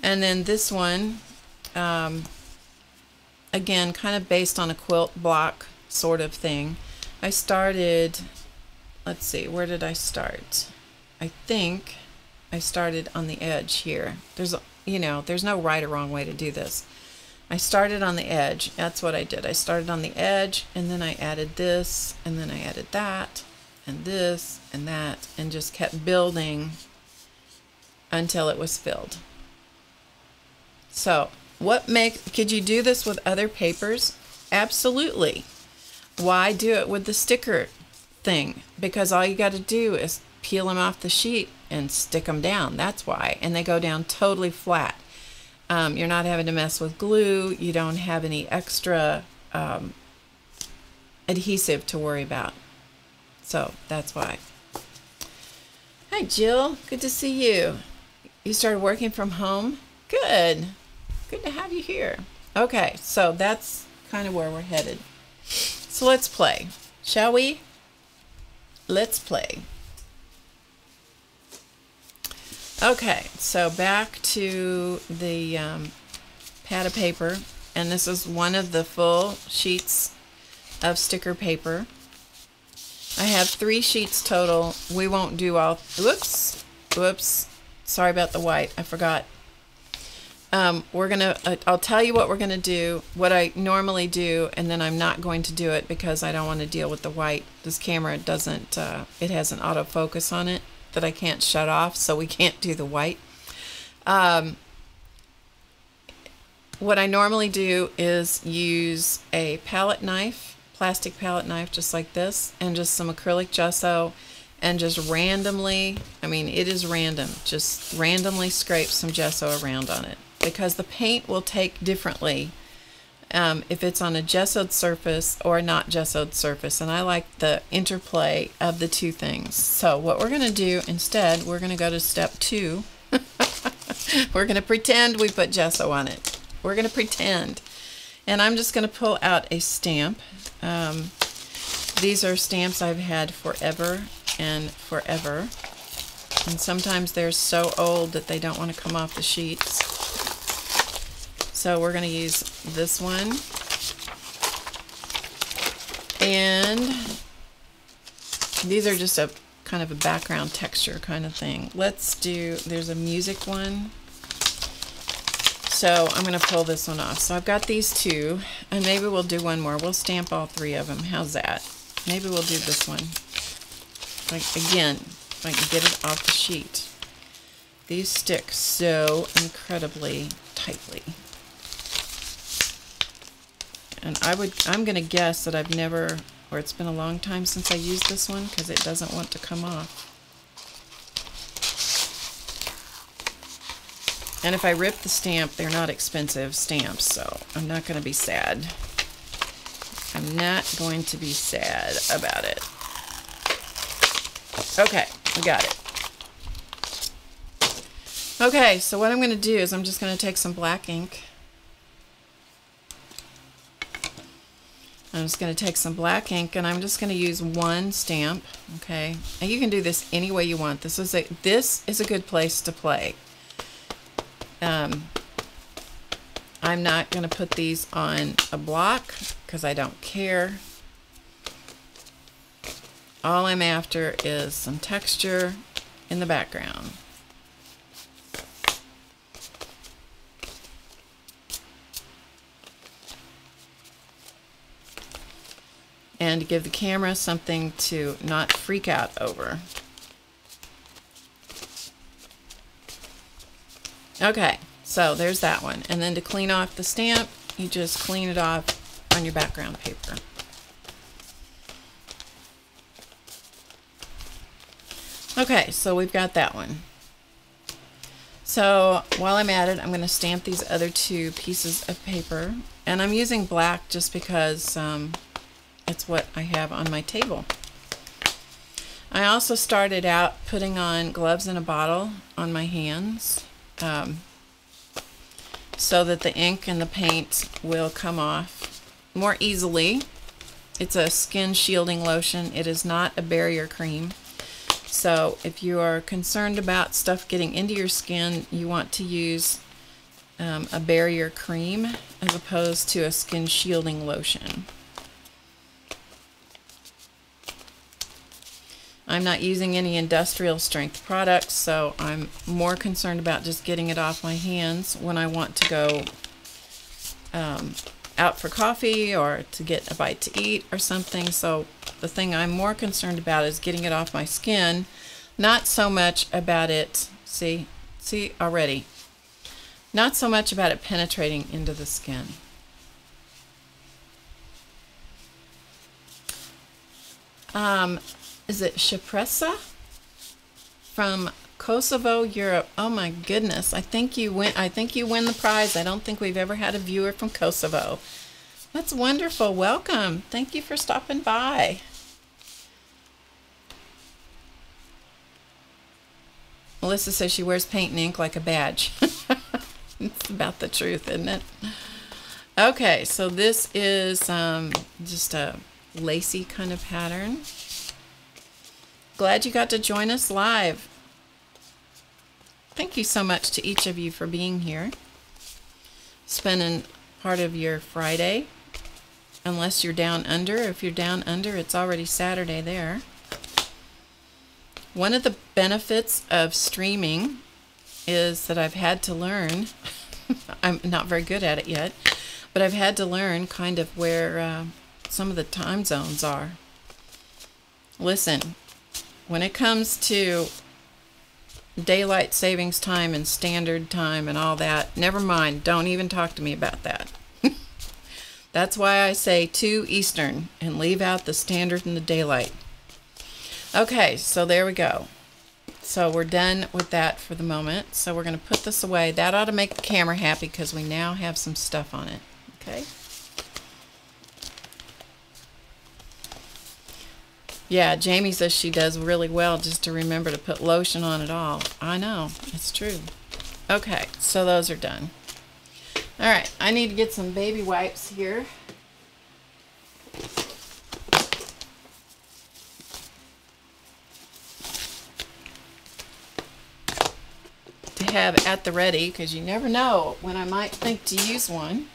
And then this one, um, again, kind of based on a quilt block sort of thing. I started, let's see, where did I start? I think I started on the edge here. There's, you know, there's no right or wrong way to do this. I started on the edge. That's what I did. I started on the edge, and then I added this, and then I added that, and this and that, and just kept building until it was filled. So what make could you do this with other papers? Absolutely. Why do it with the sticker thing? Because all you got to do is peel them off the sheet and stick them down. That's why. And they go down totally flat. Um, you're not having to mess with glue. You don't have any extra um, adhesive to worry about. So that's why. Hi, Jill. Good to see you. You started working from home? Good. Good to have you here. Okay, so that's kind of where we're headed. So let's play. Shall we? Let's play. Okay, so back to the um, pad of paper. And this is one of the full sheets of sticker paper. I have three sheets total. We won't do all, whoops, whoops, sorry about the white, I forgot. Um, we're gonna, uh, I'll tell you what we're gonna do, what I normally do, and then I'm not going to do it because I don't wanna deal with the white. This camera doesn't, uh, it has an autofocus on it that I can't shut off, so we can't do the white. Um, what I normally do is use a palette knife, plastic palette knife just like this, and just some acrylic gesso, and just randomly, I mean it is random, just randomly scrape some gesso around on it, because the paint will take differently um, if it's on a gessoed surface or a not gessoed surface, and I like the interplay of the two things. So what we're gonna do instead, we're gonna go to step two. We're gonna pretend we put gesso on it. We're gonna pretend. And I'm just going to pull out a stamp. Um, these are stamps I've had forever. and forever. And sometimes they're so old that they don't want to come off the sheets. So we're going to use this one. And these are just a kind of a background texture kind of thing. Let's do, there's a music one. So I'm going to pull this one off. So I've got these two, and maybe we'll do one more. We'll stamp all three of them. How's that? Maybe we'll do this one. Like, again, if I can get it off the sheet. These stick so incredibly tightly. And I would, I'm going to guess that I've never, or it's been a long time since I used this one, because it doesn't want to come off. And if I rip the stamp, they're not expensive stamps, so I'm not going to be sad. I'm not going to be sad about it. Okay, we got it. Okay, so what I'm going to do is I'm just going to take some black ink. I'm just going to take some black ink, and I'm just going to use one stamp, okay? And you can do this any way you want. This is a, this is a good place to play. Um, I'm not going to put these on a block because I don't care. All I'm after is some texture in the background. And to give the camera something to not freak out over. Okay, so there's that one. And then to clean off the stamp, you just clean it off on your background paper. Okay, so we've got that one. So while I'm at it, I'm going to stamp these other two pieces of paper. And I'm using black just because um, it's what I have on my table. I also started out putting on gloves in a bottle on my hands. Um, so that the ink and the paint will come off more easily. It's a skin shielding lotion. It is not a barrier cream. So if you are concerned about stuff getting into your skin, you want to use um, a barrier cream as opposed to a skin shielding lotion. I'm not using any industrial strength products, so I'm more concerned about just getting it off my hands when I want to go um, out for coffee or to get a bite to eat or something. So the thing I'm more concerned about is getting it off my skin, not so much about it, see, see already, not so much about it penetrating into the skin. Um, Is it Shapressa from Kosovo, Europe? Oh my goodness! I think you win. I think you win the prize. I don't think we've ever had a viewer from Kosovo. That's wonderful. Welcome. Thank you for stopping by. Melissa says she wears paint and ink like a badge. It's about the truth, isn't it? Okay, so this is um, just a lacy kind of pattern. Glad you got to join us live. Thank you so much to each of you for being here, spending part of your Friday, unless you're down under. If you're down under, it's already Saturday there. One of the benefits of streaming is that I've had to learn, I'm not very good at it yet, but I've had to learn kind of where uh, some of the time zones are. Listen. When it comes to daylight savings time and standard time and all that, never mind, don't even talk to me about that. That's why I say two Eastern and leave out the standard and the daylight. Okay, so there we go. So we're done with that for the moment. So we're going to put this away. That ought to make the camera happy because we now have some stuff on it. Okay. Yeah, Jamie says she does really well just to remember to put lotion on it all. I know, it's true. Okay, so those are done. All right, I need to get some baby wipes here. to have at the ready, because you never know when I might think to use one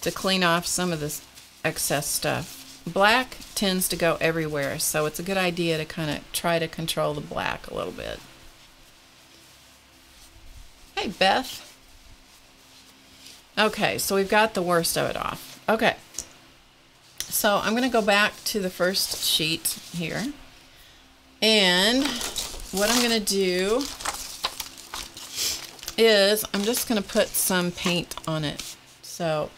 to clean off some of this excess stuff. Black tends to go everywhere, so it's a good idea to kind of try to control the black a little bit. Hey, Beth. Okay, so we've got the worst of it off. Okay, so I'm gonna go back to the first sheet here. And what I'm gonna do is I'm just gonna put some paint on it. So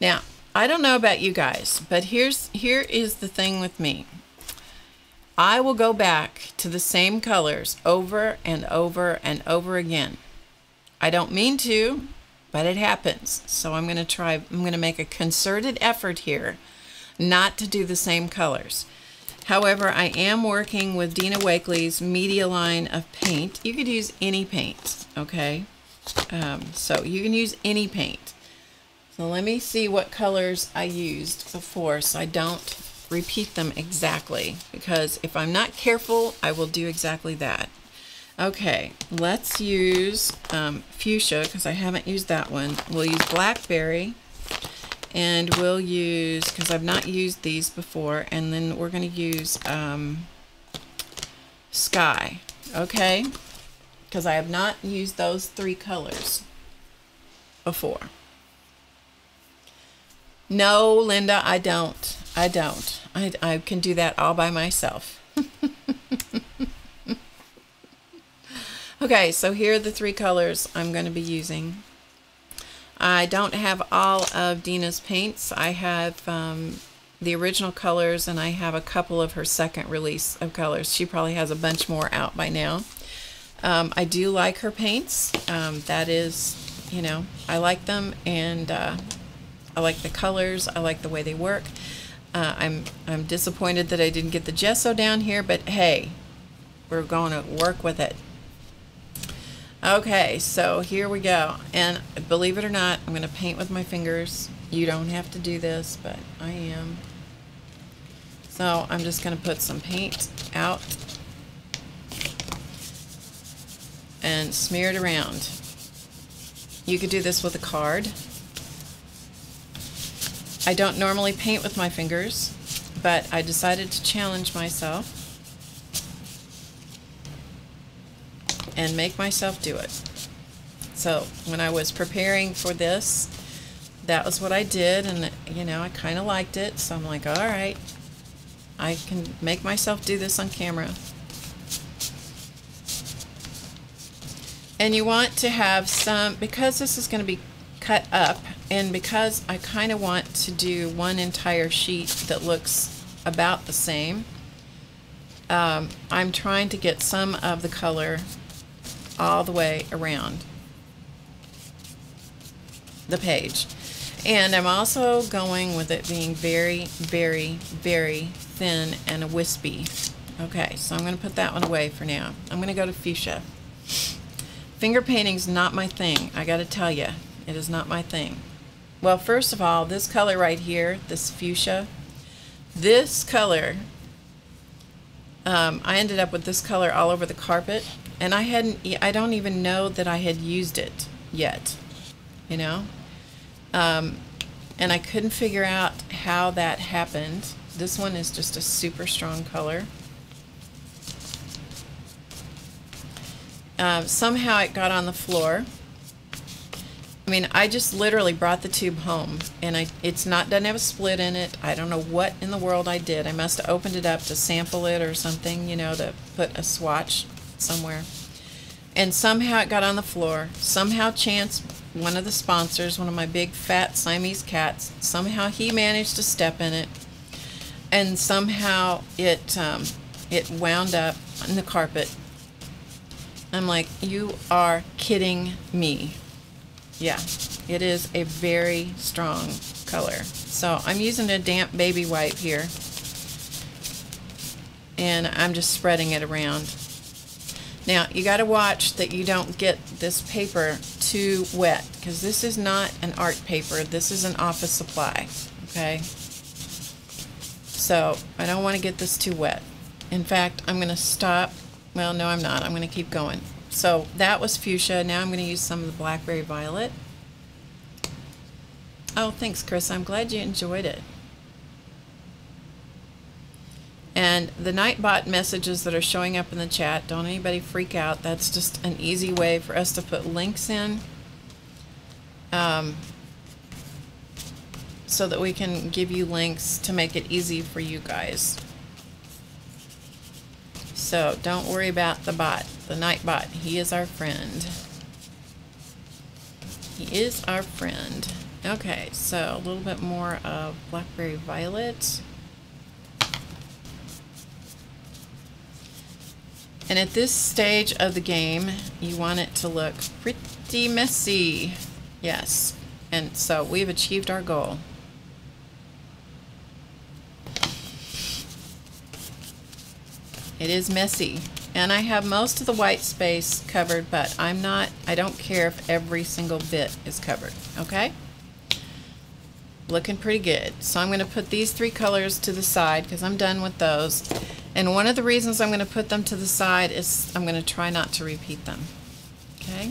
now, I don't know about you guys, but here's here is the thing with me. I will go back to the same colors over and over and over again. I don't mean to, but it happens. So I'm gonna try, I'm gonna make a concerted effort here not to do the same colors. However, I am working with Dina Wakley's media line of paint. You could use any paint, okay? Um, so you can use any paint. So let me see what colors I used before so I don't repeat them exactly, because if I'm not careful, I will do exactly that. Okay, let's use um, fuchsia, because I haven't used that one. We'll use blackberry, and we'll use, because I've not used these before, and then we're going to use um, sky, okay? Because I have not used those three colors before. No, Linda, I don't. I don't. I, I can do that all by myself. Okay, so here are the three colors I'm going to be using. I don't have all of Dina's paints. I have um, the original colors, and I have a couple of her second release of colors. She probably has a bunch more out by now. Um, I do like her paints. Um, that is, you know, I like them, and uh, I like the colors. I like the way they work. Uh, I'm, I'm disappointed that I didn't get the gesso down here, but hey, we're going to work with it. Okay, so here we go, and believe it or not, I'm going to paint with my fingers. You don't have to do this, but I am. So I'm just going to put some paint out and smear it around. You could do this with a card. I don't normally paint with my fingers, but I decided to challenge myself and make myself do it. So when I was preparing for this, that was what I did, and you know, I kind of liked it, so I'm like, all right, I can make myself do this on camera. And you want to have some, because this is going to be cut up, and because I kind of want to do one entire sheet that looks about the same, um, I'm trying to get some of the color all the way around the page. And I'm also going with it being very, very, very thin and wispy. Okay, so I'm going to put that one away for now. I'm going to go to fuchsia. Finger painting's not my thing. I got to tell you, it is not my thing. Well, first of all, this color right here, this fuchsia, this color, um, I ended up with this color all over the carpet. And I hadn't, I don't even know that I had used it yet, you know? Um, and I couldn't figure out how that happened. This one is just a super strong color. Uh, somehow it got on the floor. I mean, I just literally brought the tube home, and I, it's not, doesn't have a split in it. I don't know what in the world I did. I must have opened it up to sample it or something, you know, to put a swatch somewhere, and somehow it got on the floor. Somehow Chance, one of the sponsors, one of my big fat Siamese cats, somehow he managed to step in it, and somehow it um, it wound up on the carpet. I'm like, you are kidding me. Yeah, it is a very strong color. So I'm using a damp baby wipe here, and I'm just spreading it around. Now, you got to watch that you don't get this paper too wet, because this is not an art paper. This is an office supply, okay? So I don't want to get this too wet. In fact, I'm going to stop. Well, no, I'm not. I'm going to keep going. So that was fuchsia. Now I'm going to use some of the blackberry violet. Oh, thanks, Chris. I'm glad you enjoyed it. And the Nightbot messages that are showing up in the chat, don't anybody freak out. That's just an easy way for us to put links in um, so that we can give you links to make it easy for you guys. So don't worry about the bot, the Nightbot. He is our friend. He is our friend. Okay, so a little bit more of blackberry violet. And at this stage of the game, you want it to look pretty messy. Yes, and so we've achieved our goal. It is messy. And I have most of the white space covered, but I'm not, I don't care if every single bit is covered, okay? Looking pretty good. So I'm gonna put these three colors to the side because I'm done with those. And one of the reasons I'm going to put them to the side is I'm going to try not to repeat them. Okay?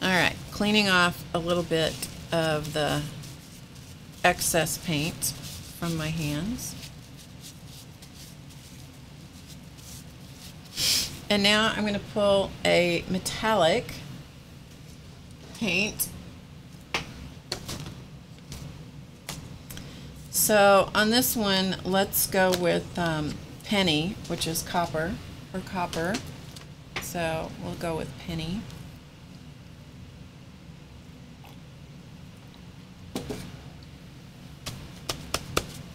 All right, cleaning off a little bit of the excess paint from my hands. And now I'm going to pull a metallic paint. So on this one, let's go with um, penny, which is copper, or copper. So we'll go with penny. I'm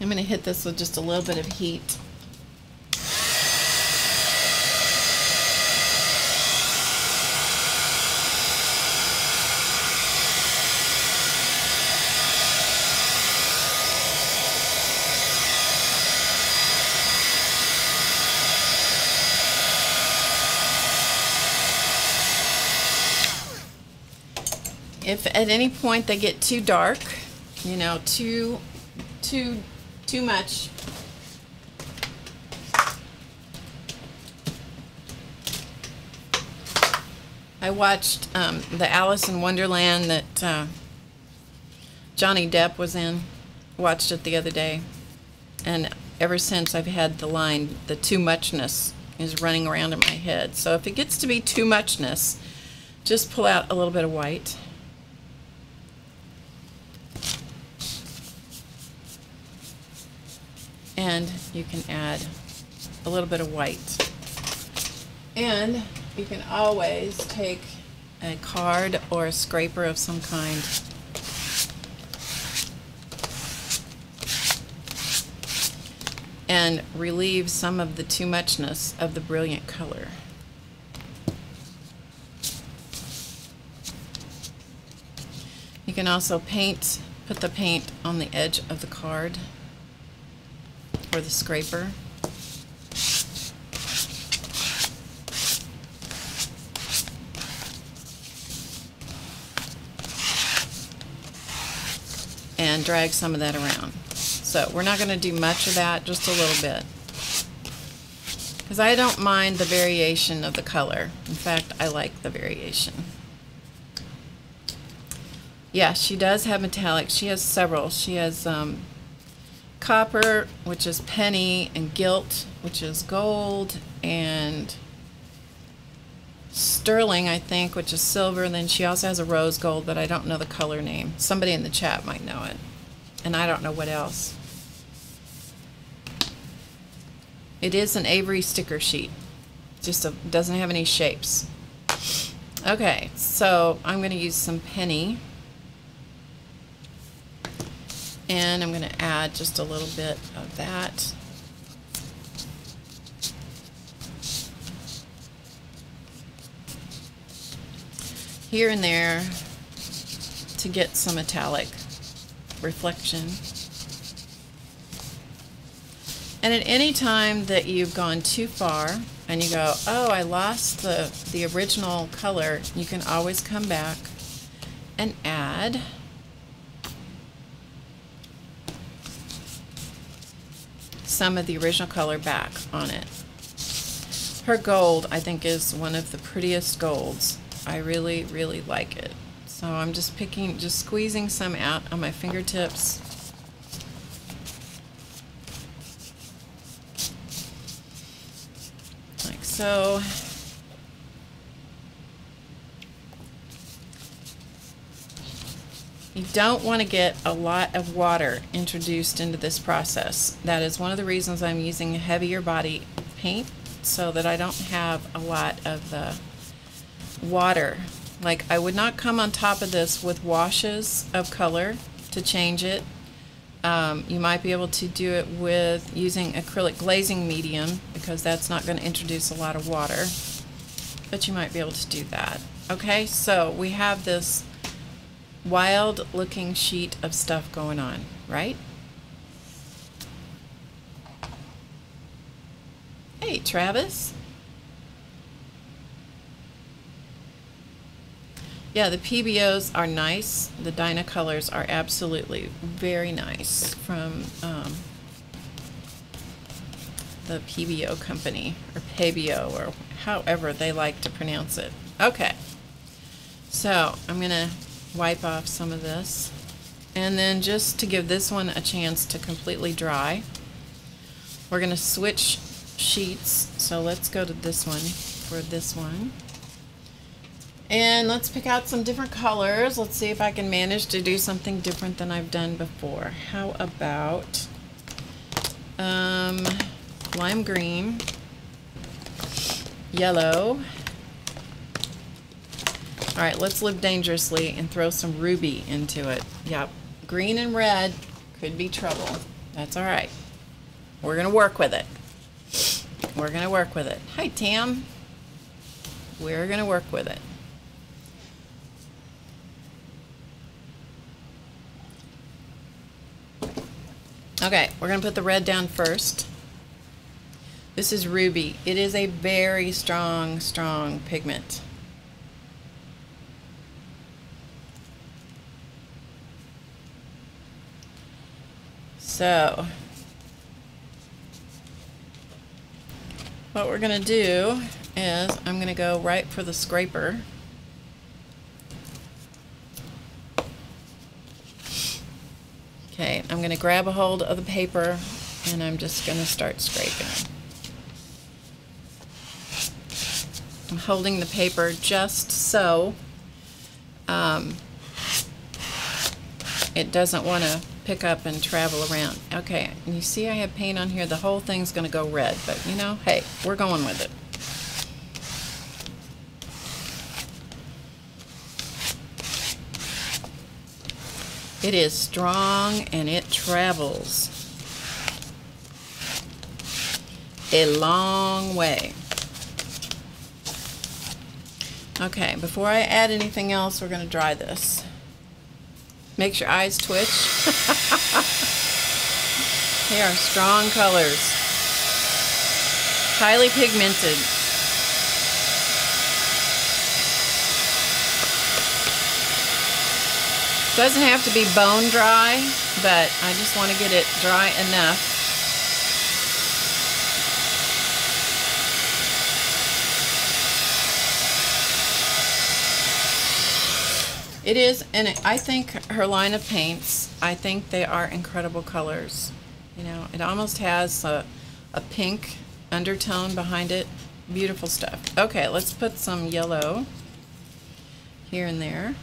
going to hit this with just a little bit of heat. If at any point they get too dark, you know, too, too, too much, I watched um, the Alice in Wonderland that uh, Johnny Depp was in. Watched it the other day, and ever since I've had the line, the too muchness is running around in my head. So if it gets to be too muchness, just pull out a little bit of white. And you can add a little bit of white. And you can always take a card or a scraper of some kind. And relieve some of the too muchness of the brilliant color. You can also paint, put the paint on the edge of the card. Or the scraper. And drag some of that around. So we're not going to do much of that, just a little bit. Because I don't mind the variation of the color. In fact, I like the variation. Yeah, she does have metallic. She has several. She has um, copper, which is penny, and gilt, which is gold, and sterling, I think, which is silver, and then she also has a rose gold, but I don't know the color name. Somebody in the chat might know it, and I don't know what else. It is an Avery sticker sheet. Just a, doesn't have any shapes. Okay, so I'm going to use some penny. And I'm going to add just a little bit of that. Here and there to get some metallic reflection. And at any time that you've gone too far and you go, oh, I lost the, the original color, you can always come back and add some of the original color back on it. Her gold, I think, is one of the prettiest golds. I really, really like it. So I'm just picking, just squeezing some out on my fingertips. Like so. You don't want to get a lot of water introduced into this process. That is one of the reasons I'm using a heavier body paint, so that I don't have a lot of the water. Like, I would not come on top of this with washes of color to change it. Um, you might be able to do it with using acrylic glazing medium, because that's not going to introduce a lot of water, but you might be able to do that. Okay, so we have this wild looking sheet of stuff going on, right? Hey, Travis. Yeah, the P B Os are nice. The Dyna colors are absolutely very nice from um, the P B O company, or P B O, or however they like to pronounce it. Okay, so I'm gonna wipe off some of this, and then just to give this one a chance to completely dry, we're going to switch sheets. So let's go to this one for this one, and let's pick out some different colors. Let's see if I can manage to do something different than I've done before. How about um, lime green, yellow. All right, let's live dangerously and throw some ruby into it. Yep, green and red could be trouble. That's all right. We're gonna work with it. We're gonna work with it. Hi, Tam. We're gonna work with it. Okay, we're gonna put the red down first. This is ruby. It is a very strong, strong pigment. So, what we're going to do is I'm going to go right for the scraper. Okay, I'm going to grab a hold of the paper, and I'm just going to start scraping. I'm holding the paper just so um, it doesn't want to pick up and travel around. Okay, and you see I have paint on here. The whole thing's gonna go red, but you know, hey, we're going with it. It is strong and it travels a long way. Okay, before I add anything else, we're gonna dry this. Makes your eyes twitch. They are strong colors. Highly pigmented. Doesn't have to be bone dry, but I just want to get it dry enough. It is, and I think her line of paints, I think they are incredible colors. You know, it almost has a, a pink undertone behind it. Beautiful stuff. Okay, let's put some yellow here and there.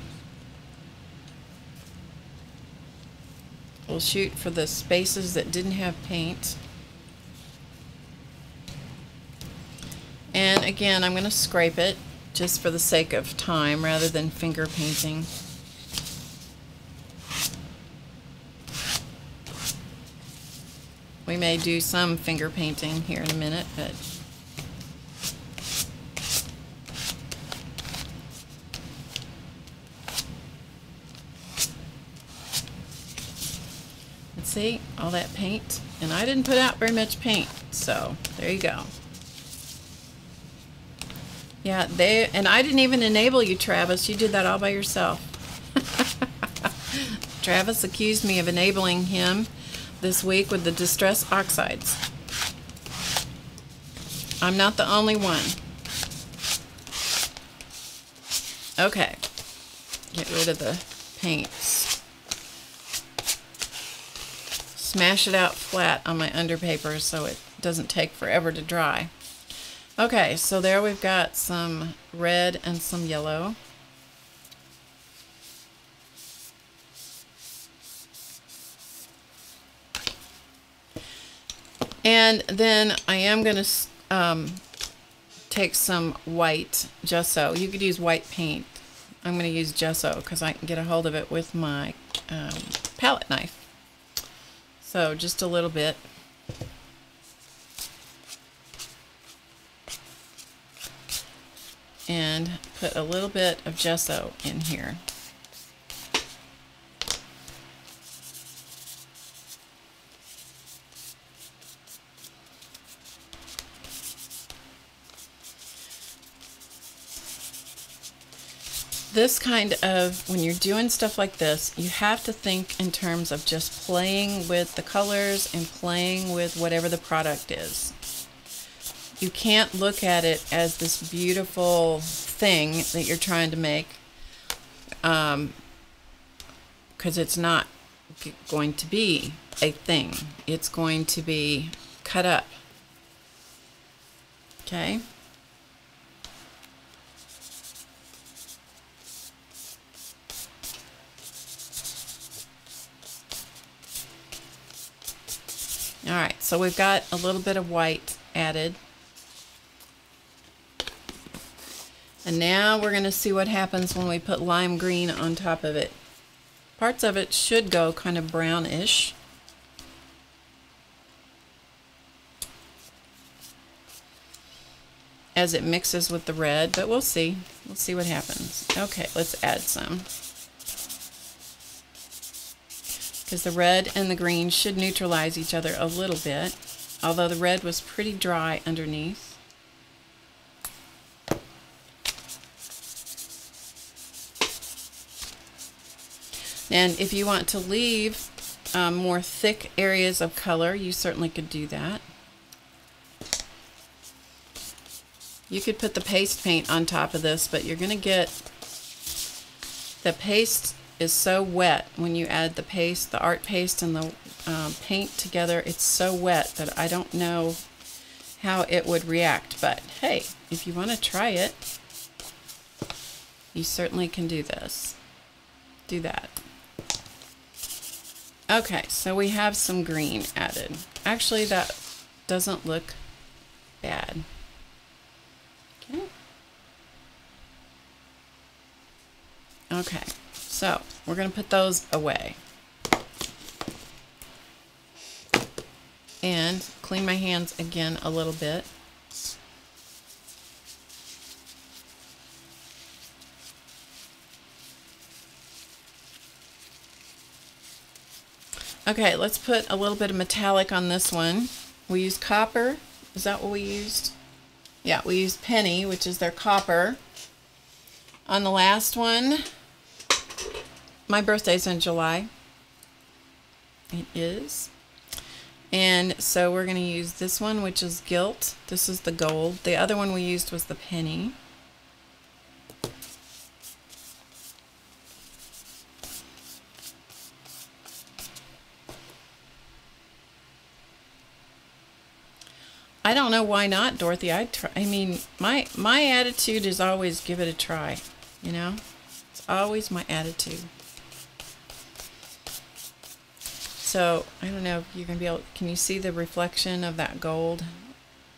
We'll shoot for the spaces that didn't have paint. And again, I'm going to scrape it, just for the sake of time, rather than finger painting. We may do some finger painting here in a minute, but let's see, all that paint. And I didn't put out very much paint, so there you go. Yeah, they, and I didn't even enable you, Travis. You did that all by yourself. Travis accused me of enabling him this week with the Distress Oxides. I'm not the only one. Okay, get rid of the paints. Smash it out flat on my underpaper so it doesn't take forever to dry. Okay, so there we've got some red and some yellow. And then I am going to um, take some white gesso. You could use white paint. I'm going to use gesso because I can get a hold of it with my um, palette knife. So just a little bit. And put a little bit of gesso in here. This kind of, when you're doing stuff like this, you have to think in terms of just playing with the colors and playing with whatever the product is. You can't look at it as this beautiful thing that you're trying to make, um, because it's not going to be a thing. It's going to be cut up. Okay? All right, so we've got a little bit of white added. And now we're going to see what happens when we put lime green on top of it. Parts of it should go kind of brownish. As it mixes with the red, but we'll see. We'll see what happens. Okay, let's add some. Because the red and the green should neutralize each other a little bit, although the red was pretty dry underneath. And if you want to leave um, more thick areas of color, you certainly could do that. You could put the paste paint on top of this, but you're going to get the paste is so wet when you add the paste, the art paste and the um, paint together. It's so wet that I don't know how it would react, but hey, if you want to try it, you certainly can do this. Do that. Okay, so we have some green added. Actually, that doesn't look bad. Okay. Okay. So, we're going to put those away. And clean my hands again a little bit. Okay, let's put a little bit of metallic on this one. We used copper. Is that what we used? Yeah, we used Penny, which is their copper. On the last one, my birthday's in July. It is. And so we're going to use this one, which is gilt. This is the gold. The other one we used was the penny. I don't know why not, Dorothy. I try. I mean, my my attitude is always give it a try. You know, it's always my attitude. So I don't know if you're gonna be able. Can you see the reflection of that gold?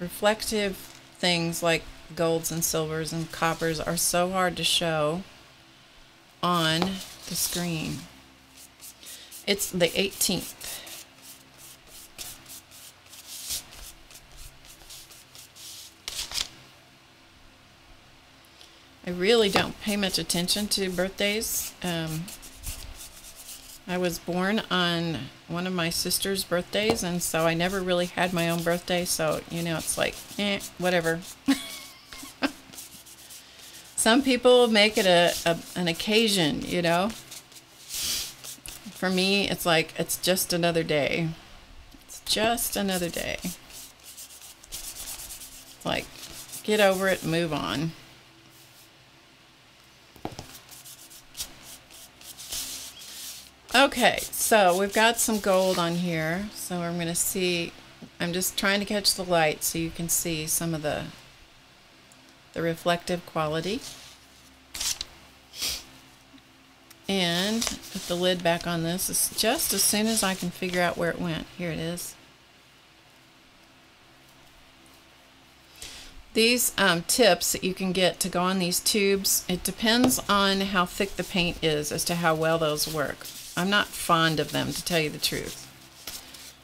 Reflective things like golds and silvers and coppers are so hard to show on the screen. It's the eighteenth. I really don't pay much attention to birthdays. Um, I was born on one of my sister's birthdays, and so I never really had my own birthday, so, you know, it's like, eh, whatever. Some people make it a, a an occasion, you know. For me, it's like, it's just another day. It's just another day. like, get over it, move on. Okay, so we've got some gold on here, so I'm going to see, I'm just trying to catch the light so you can see some of the, the reflective quality. And put the lid back on this is just as soon as I can figure out where it went. Here it is. These um, tips that you can get to go on these tubes, it depends on how thick the paint is as to how well those work. I'm not fond of them, to tell you the truth.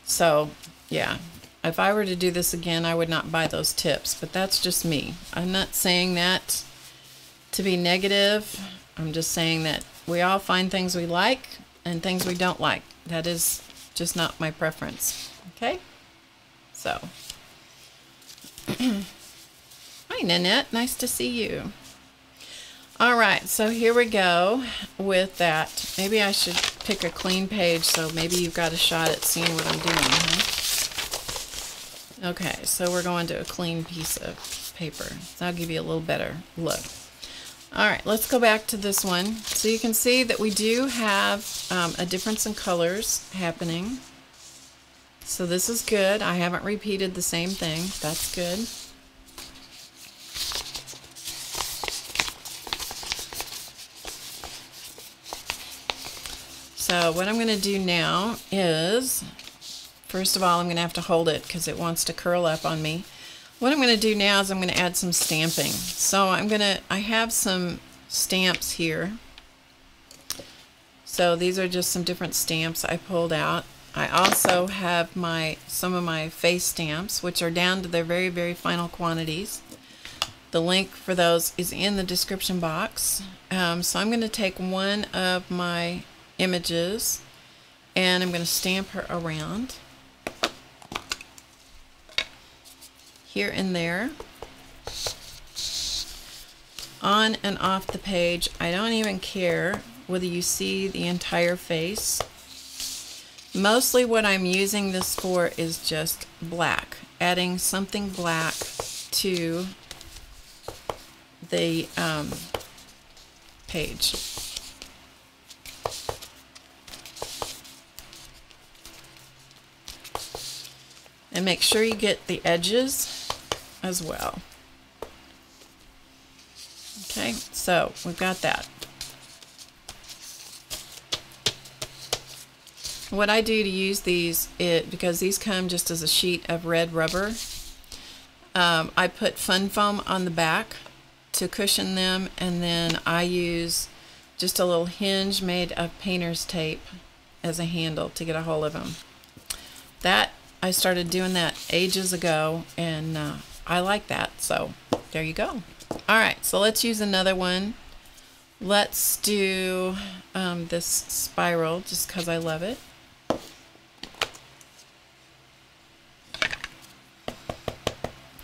So, yeah, if I were to do this again, I would not buy those tips, but that's just me. I'm not saying that to be negative. I'm just saying that we all find things we like and things we don't like. That is just not my preference. Okay? So. Hi, Nanette. Nice to see you. All right. So here we go with that. Maybe I should pick a clean page so maybe you've got a shot at seeing what I'm doing. Huh? Okay. So we're going to a clean piece of paper. So I'll give you a little better look. All right, let's go back to this one. So you can see that we do have um, a difference in colors happening. So this is good. I haven't repeated the same thing. That's good. So what I'm going to do now is, first of all, I'm going to have to hold it because it wants to curl up on me. What I'm going to do now is I'm going to add some stamping. So I'm going to, I have some stamps here. So these are just some different stamps I pulled out. I also have my, some of my face stamps, which are down to their very, very final quantities. The link for those is in the description box. Um, so I'm going to take one of my images and I'm going to stamp her around. Here and there, on and off the page. I don't even care whether you see the entire face. Mostly what I'm using this for is just black, adding something black to the um, page. And make sure you get the edges as well. Okay, so we've got that. What I do to use these, it because these come just as a sheet of red rubber, um, I put Fun Foam on the back to cushion them, and then I use just a little hinge made of painter's tape as a handle to get a hold of them. That, I started doing that ages ago, and uh, I like that, so there you go. Alright, so let's use another one. Let's do um, this spiral just because I love it.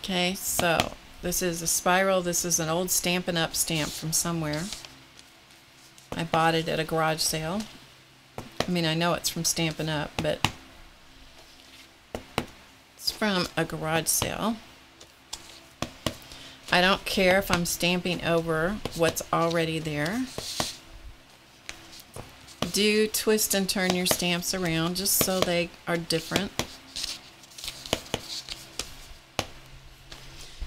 Okay, so this is a spiral. This is an old Stampin' Up stamp from somewhere. I bought it at a garage sale. I mean, I know it's from Stampin' Up, but it's from a garage sale. I don't care if I'm stamping over what's already there. Do twist and turn your stamps around just so they are different.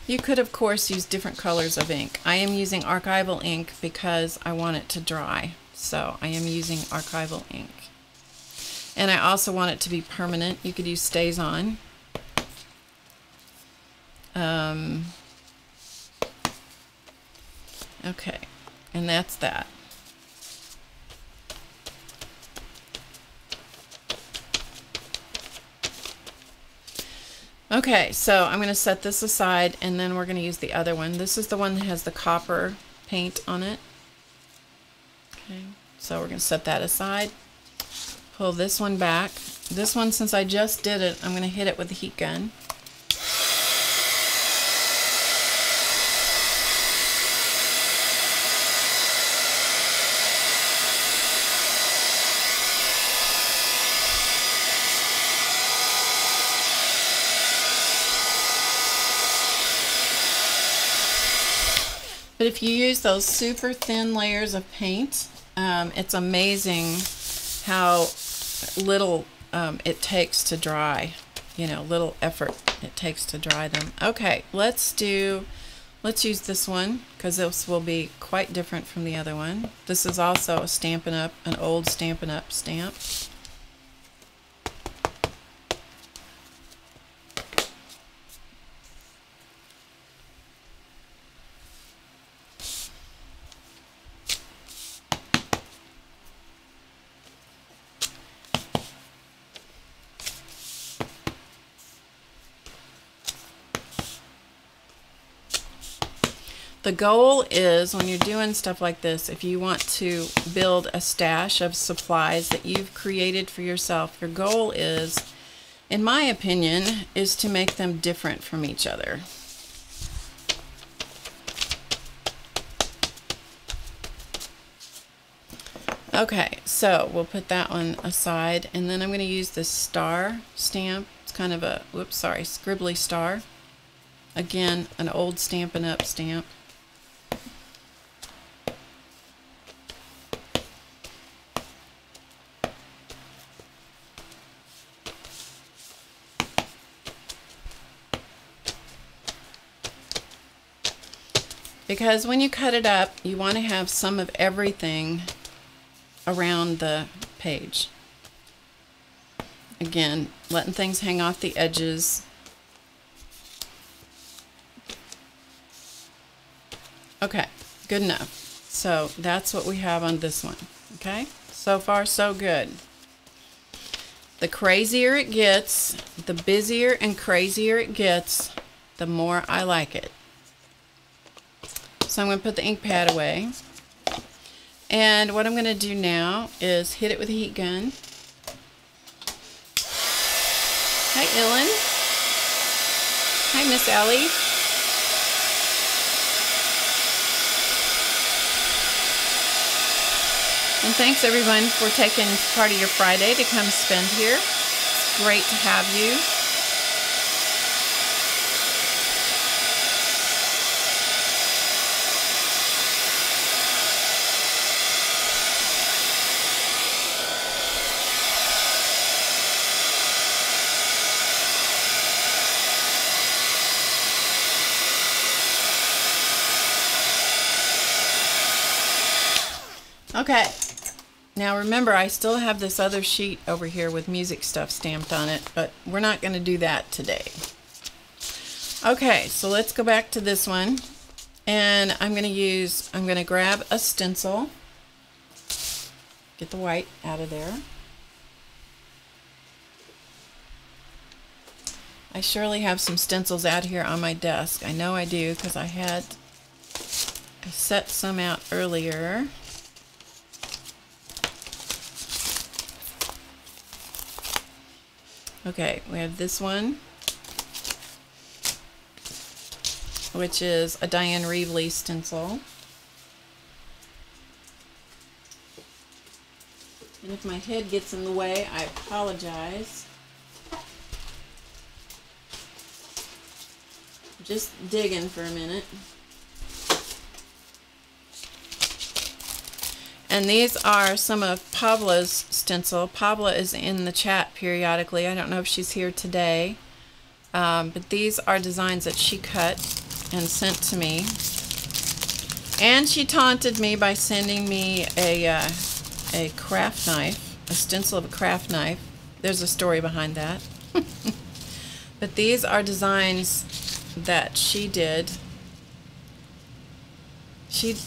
You could, of course, use different colors of ink. I am using archival ink because I want it to dry. So I am using archival ink. And I also want it to be permanent. You could use stays on. Um... Okay, and that's that. Okay, so I'm going to set this aside and then we're going to use the other one. This is the one that has the copper paint on it. Okay, so we're going to set that aside. Pull this one back. This one, since I just did it, I'm going to hit it with the heat gun. But if you use those super thin layers of paint, um, it's amazing how little um, it takes to dry, you know, little effort it takes to dry them. Okay, let's do, let's use this one because this will be quite different from the other one. This is also a Stampin' Up, an old Stampin' Up stamp. The goal is, when you're doing stuff like this, if you want to build a stash of supplies that you've created for yourself, your goal is, in my opinion, is to make them different from each other. Okay, so we'll put that one aside, and then I'm going to use this star stamp. It's kind of a, whoops, sorry, scribbly star. Again, an old Stampin' Up stamp. Because when you cut it up, you want to have some of everything around the page. Again, letting things hang off the edges. Okay, good enough. So that's what we have on this one. Okay, so far so good. The crazier it gets, the busier and crazier it gets, the more I like it. So I'm going to put the ink pad away, and what I'm going to do now is hit it with a heat gun. Hi, Ellen. Hi, Miss Ellie. And thanks everyone for taking part of your Friday to come spend here. It's great to have you. Okay, now remember, I still have this other sheet over here with music stuff stamped on it, but we're not going to do that today. Okay, so let's go back to this one, and I'm going to use, I'm going to grab a stencil, get the white out of there. I surely have some stencils out here on my desk. I know I do because I had, I set some out earlier. Okay, we have this one, which is a Diane Reevely stencil. And if my head gets in the way, I apologize. Just digging for a minute. And these are some of Pabla's stencil. Pabla is in the chat periodically. I don't know if she's here today. Um, but these are designs that she cut and sent to me. And she taunted me by sending me a, uh, a craft knife, a stencil of a craft knife. There's a story behind that. But these are designs that she did. She,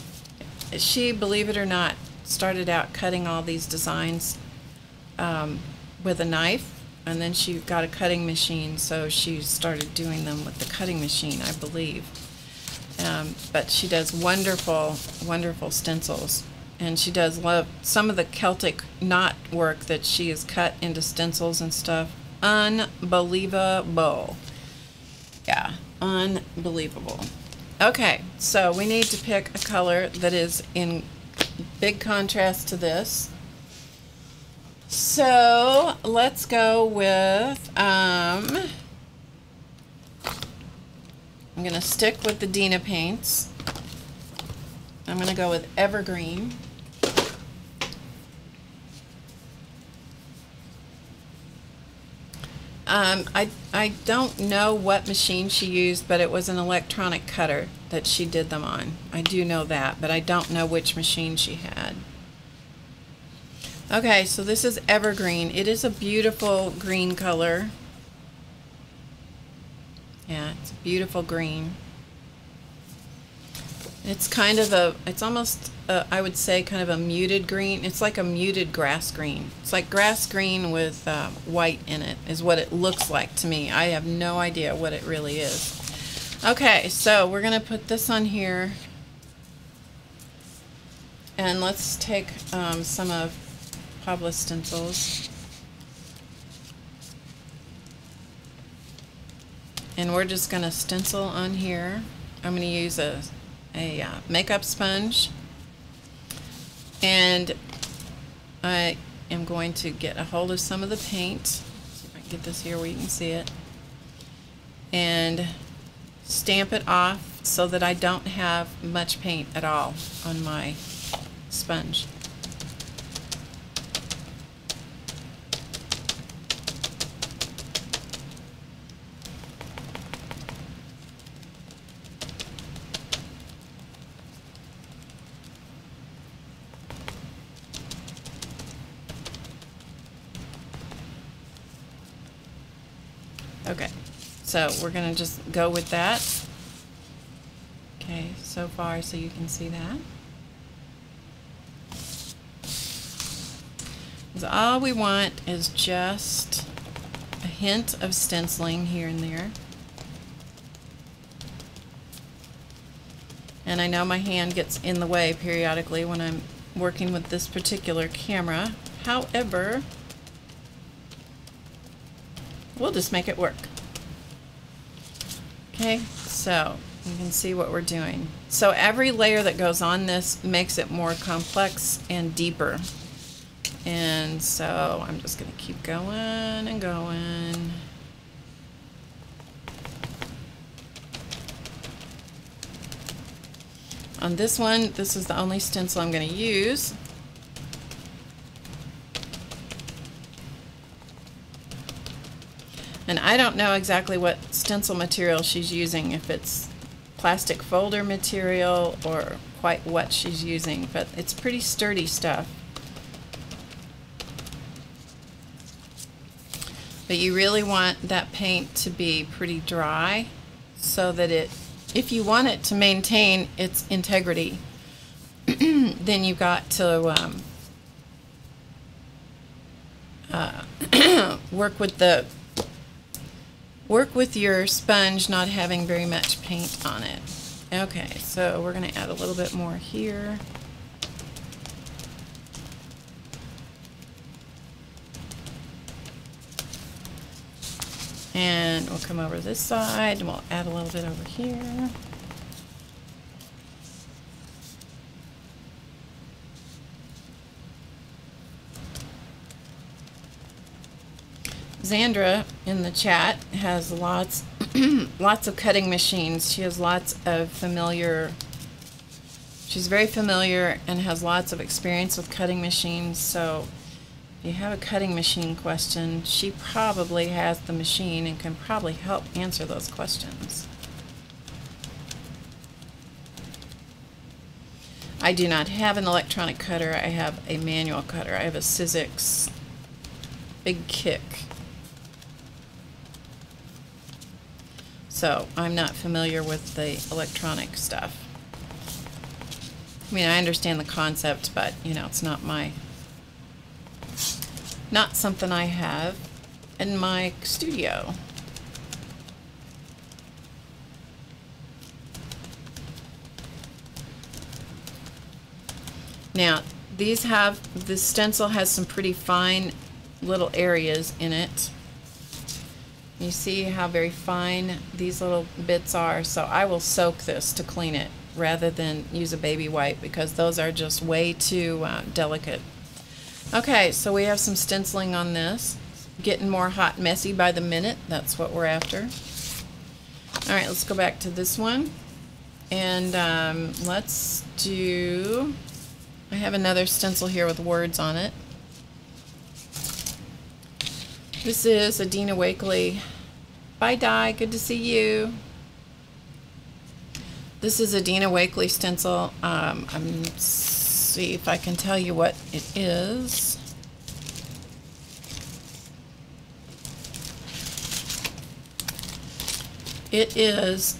she, believe it or not, started out cutting all these designs um, with a knife, and then she got a cutting machine, so she started doing them with the cutting machine, I believe. Um, but she does wonderful, wonderful stencils, and she does love some of the Celtic knot work that she has cut into stencils and stuff. Unbelievable. Yeah, unbelievable. Okay, so we need to pick a color that is in big contrast to this. So let's go with, um, I'm going to stick with the Dina paints. I'm going to go with Evergreen. Um, I, I don't know what machine she used, but it was an electronic cutter that she did them on. I do know that, but I don't know which machine she had. Okay, so this is Evergreen. It is a beautiful green color. Yeah, it's a beautiful green. It's kind of a, it's almost, a, I would say, kind of a muted green. It's like a muted grass green. It's like grass green with uh, white in it is what it looks like to me. I have no idea what it really is. Okay, so we're going to put this on here. And let's take um, some of Pabla's stencils. And we're just going to stencil on here. I'm going to use a a uh, makeup sponge, and I am going to get a hold of some of the paint. See if I can get this here where you can see it, and stamp it off so that I don't have much paint at all on my sponge. So we're going to just go with that. Okay, so far so you can see that. So all we want is just a hint of stenciling here and there. And I know my hand gets in the way periodically when I'm working with this particular camera. However, we'll just make it work. Okay, so you can see what we're doing. So every layer that goes on this makes it more complex and deeper. And so I'm just going to keep going and going. On this one, this is the only stencil I'm going to use. And I don't know exactly what stencil material she's using, if it's plastic folder material or quite what she's using, but it's pretty sturdy stuff. But you really want that paint to be pretty dry so that it, if you want it to maintain its integrity, then you've got to um, uh, work with the Work with your sponge not having very much paint on it. Okay, so we're going to add a little bit more here. And we'll come over this side and we'll add a little bit over here. Zandra in the chat has lots lots of cutting machines. She has lots of familiar, she's very familiar and has lots of experience with cutting machines, so if you have a cutting machine question, she probably has the machine and can probably help answer those questions. I do not have an electronic cutter. I have a manual cutter. I have a Sizzix Big Kick. So I'm not familiar with the electronic stuff. I mean, I understand the concept, but you know, it's not my, not something I have in my studio. Now, these have, the stencil has some pretty fine little areas in it. You see how very fine these little bits are, so I will soak this to clean it rather than use a baby wipe because those are just way too uh, delicate. Okay, so we have some stenciling on this. Getting more hot messy by the minute, that's what we're after. Alright, let's go back to this one. And um, let's do, I have another stencil here with words on it. This is a Dina Wakley. Bye, Di. Good to see you. This is a Dina Wakley stencil. Um, I'm see if I can tell you what it is. It is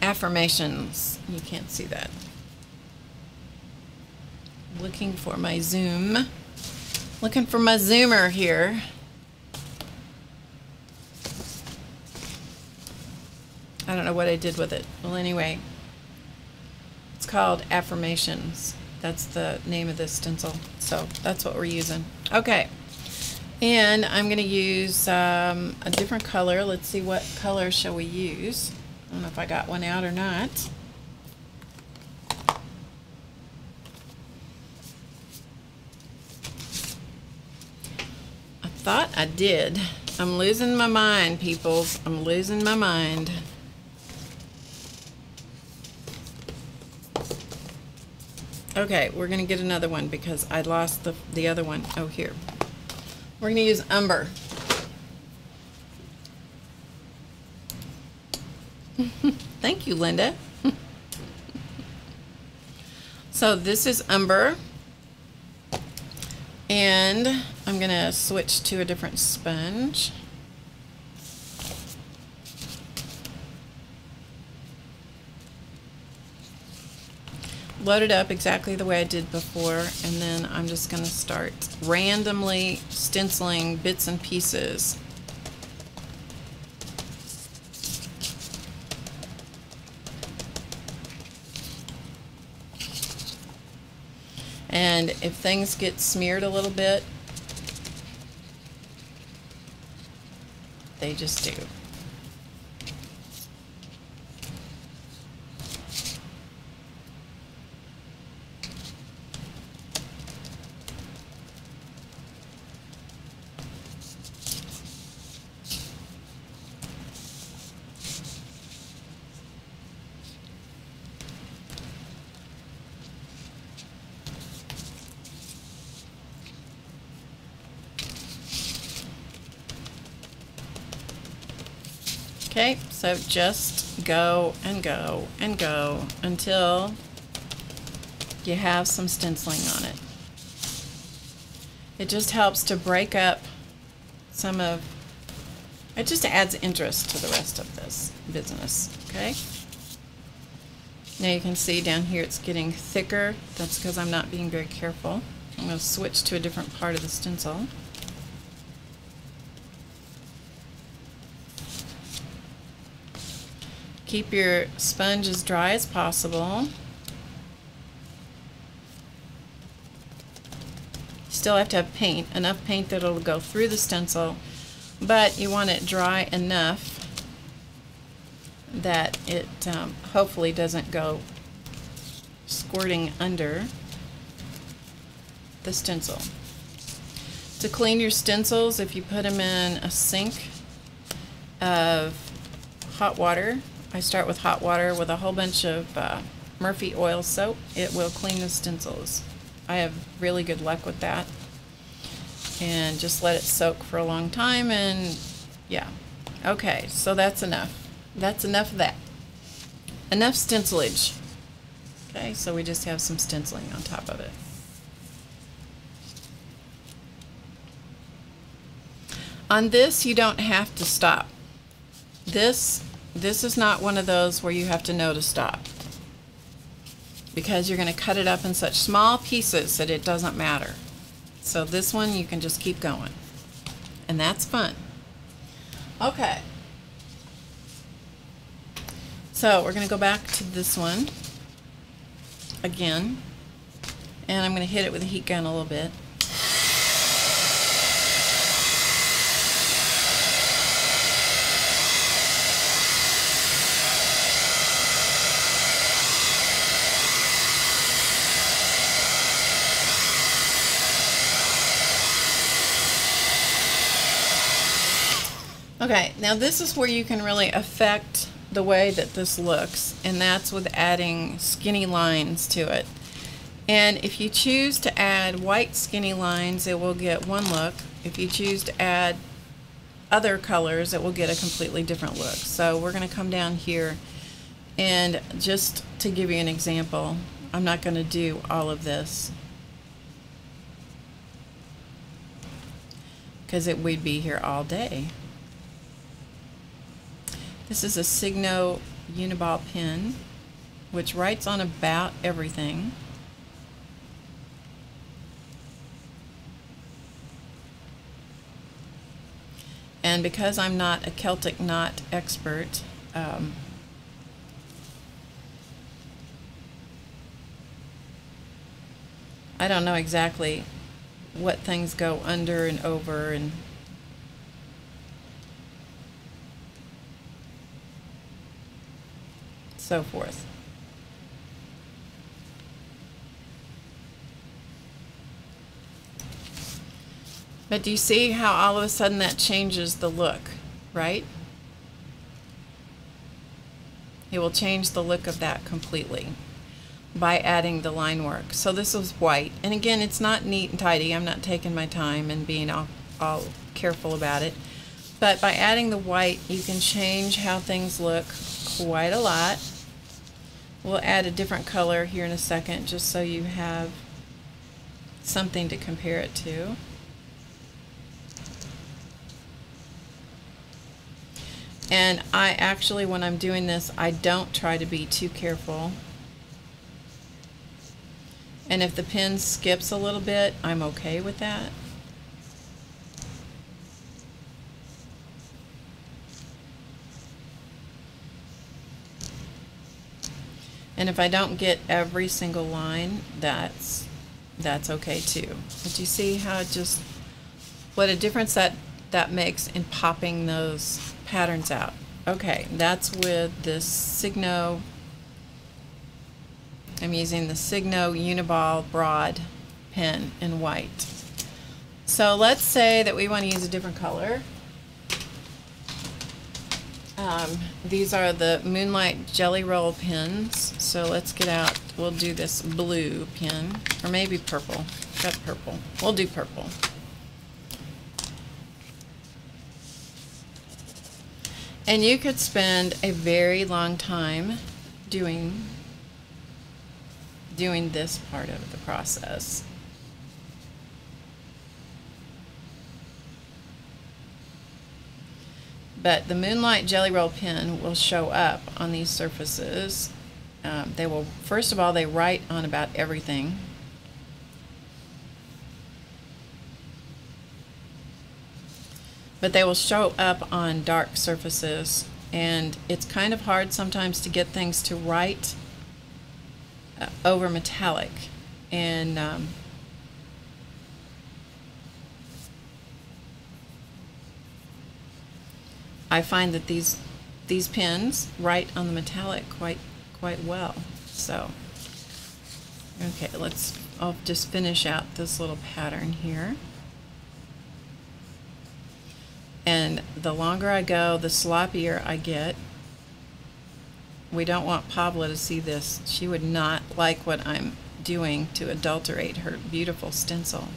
affirmations. You can't see that. Looking for my zoom. Looking for my zoomer here. I don't know what I did with it. Well, anyway, it's called affirmations. That's the name of this stencil. So that's what we're using. Okay. And I'm going to use um, a different color. Let's see what color shall we use. I don't know if I got one out or not. I thought I did. I'm losing my mind, peoples. I'm losing my mind. Okay, we're going to get another one because I lost the, the other one. Oh, here. We're going to use umber. Thank you, Linda. So this is umber. And I'm going to switch to a different sponge. Load it up exactly the way I did before, and then I'm just going to start randomly stenciling bits and pieces. And if things get smeared a little bit, they just do. Okay, so just go and go and go until you have some stenciling on it. It just helps to break up some of, it just adds interest to the rest of this business, okay? Now you can see down here it's getting thicker. That's because I'm not being very careful. I'm going to switch to a different part of the stencil. Keep your sponge as dry as possible. Still have to have paint, enough paint that it'll go through the stencil, but you want it dry enough that it um, hopefully doesn't go squirting under the stencil. To clean your stencils, if you put them in a sink of hot water, I start with hot water with a whole bunch of uh, Murphy oil soap. It will clean the stencils. I have really good luck with that. And just let it soak for a long time, and yeah. Okay, so that's enough. That's enough of that. Enough stencilage. Okay, so we just have some stenciling on top of it. On this, you don't have to stop. This This is not one of those where you have to know to stop, because you're going to cut it up in such small pieces that it doesn't matter. So this one you can just keep going, and that's fun. Okay. So we're going to go back to this one again, and I'm going to hit it with a heat gun a little bit. Okay, now this is where you can really affect the way that this looks, and that's with adding skinny lines to it. And if you choose to add white skinny lines, it will get one look. If you choose to add other colors, it will get a completely different look. So we're going to come down here, and just to give you an example, I'm not going to do all of this because it we'd be here all day. This is a Signo Uniball pen, which writes on about everything. And because I'm not a Celtic knot expert, um, I don't know exactly what things go under and over, and so forth. But do you see how all of a sudden that changes the look, right? It will change the look of that completely by adding the line work. So this was white, and again, it's not neat and tidy. I'm not taking my time and being all, all careful about it, but by adding the white, you can change how things look quite a lot. We'll add a different color here in a second, just so you have something to compare it to. And I actually, when I'm doing this, I don't try to be too careful. And if the pen skips a little bit, I'm okay with that. And if I don't get every single line, that's that's okay too. But you see how just what a difference that that makes in popping those patterns out. Okay, that's with this Signo. I'm using the Signo Uniball Broad pen in white. So let's say that we want to use a different color. Um, these are the Moonlight Gelly Roll pins, so let's get out, we'll do this blue pin, or maybe purple, got purple, we'll do purple. And you could spend a very long time doing, doing this part of the process. But the Moonlight Gelly Roll pen will show up on these surfaces. Um, they will, first of all, they write on about everything. But they will show up on dark surfaces, and it's kind of hard sometimes to get things to write uh, over metallic. And um, I find that these these pins write on the metallic quite quite well. So okay, let's I'll just finish out this little pattern here. And the longer I go, the sloppier I get. We don't want Pabla to see this. She would not like what I'm doing to adulterate her beautiful stencil.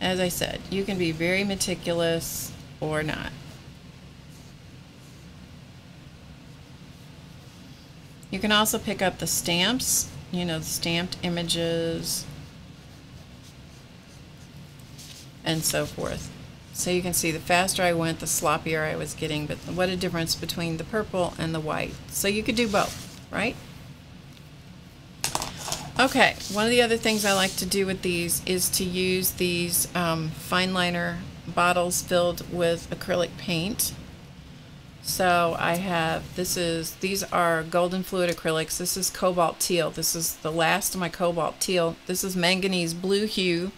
As I said, you can be very meticulous or not. You can also pick up the stamps, you know, the stamped images and so forth. So you can see the faster I went, the sloppier I was getting, but what a difference between the purple and the white. So you could do both, right? Okay, one of the other things I like to do with these is to use these um, fine liner bottles filled with acrylic paint. So I have, this is, these are Golden fluid acrylics. This is cobalt teal. This is the last of my cobalt teal. This is manganese blue hue.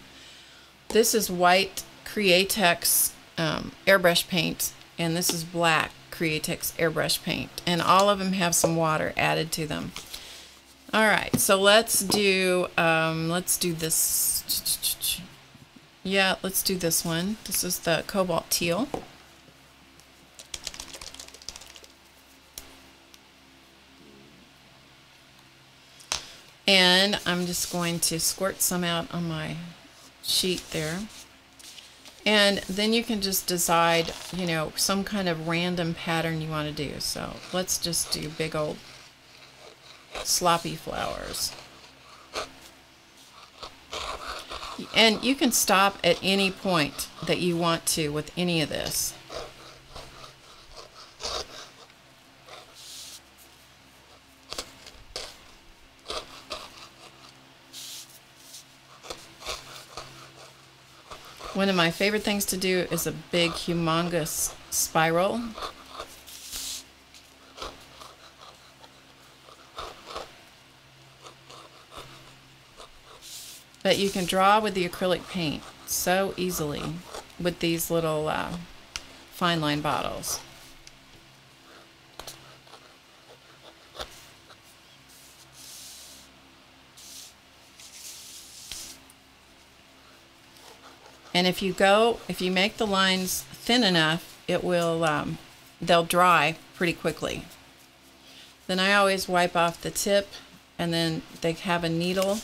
This is white Createx um, airbrush paint, and this is black Createx airbrush paint. And all of them have some water added to them. All right, so let's do um, let's do this Yeah, let's do this one. This is the Cobalt Teal. And I'm just going to squirt some out on my sheet there. And then you can just decide, you know, some kind of random pattern you want to do. So let's just do big old sloppy flowers. And you can stop at any point that you want to with any of this. One of my favorite things to do is a big, humongous spiral. That you can draw with the acrylic paint so easily with these little uh, Fineline bottles. And if you go, if you make the lines thin enough, it will, um, they'll dry pretty quickly. Then I always wipe off the tip, and then they have a needle.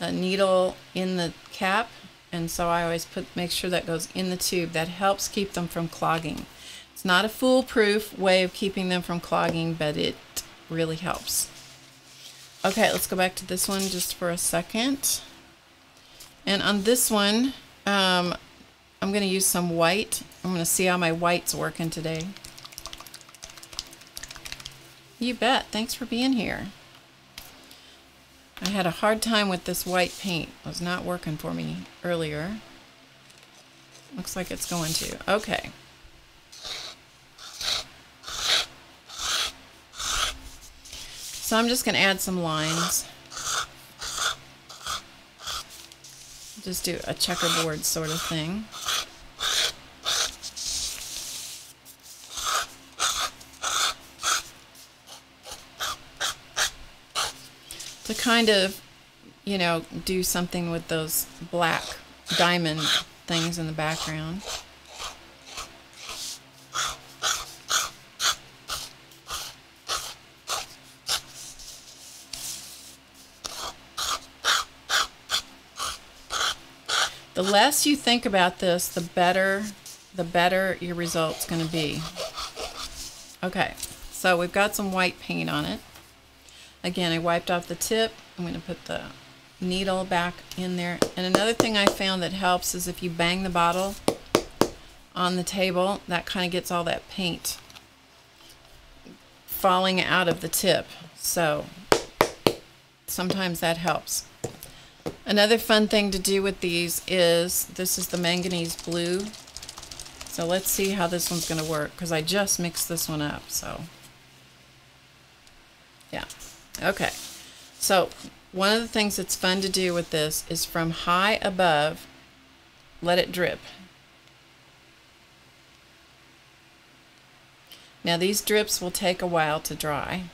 A needle in the cap, and so I always put make sure that goes in the tube. That helps keep them from clogging. It's not a foolproof way of keeping them from clogging, but it really helps. Okay, let's go back to this one just for a second. And on this one, um, I'm going to use some white. I'm going to see how my white's working today. You bet. Thanks for being here. I had a hard time with this white paint. It was not working for me earlier. Looks like it's going to. Okay. So I'm just going to add some lines. Just do a checkerboard sort of thing. To kind of, you know, do something with those black diamond things in the background. The less you think about this, the better, the better your result's going to be. Okay, so we've got some white paint on it. Again, I wiped off the tip. I'm going to put the needle back in there. And another thing I found that helps is if you bang the bottle on the table, that kind of gets all that paint falling out of the tip. So sometimes that helps. Another fun thing to do with these is, this is the manganese blue. So let's see how this one's going to work, because I just mixed this one up. So, yeah. Okay, so one of the things that's fun to do with this is from high above, let it drip. Now these drips will take a while to dry.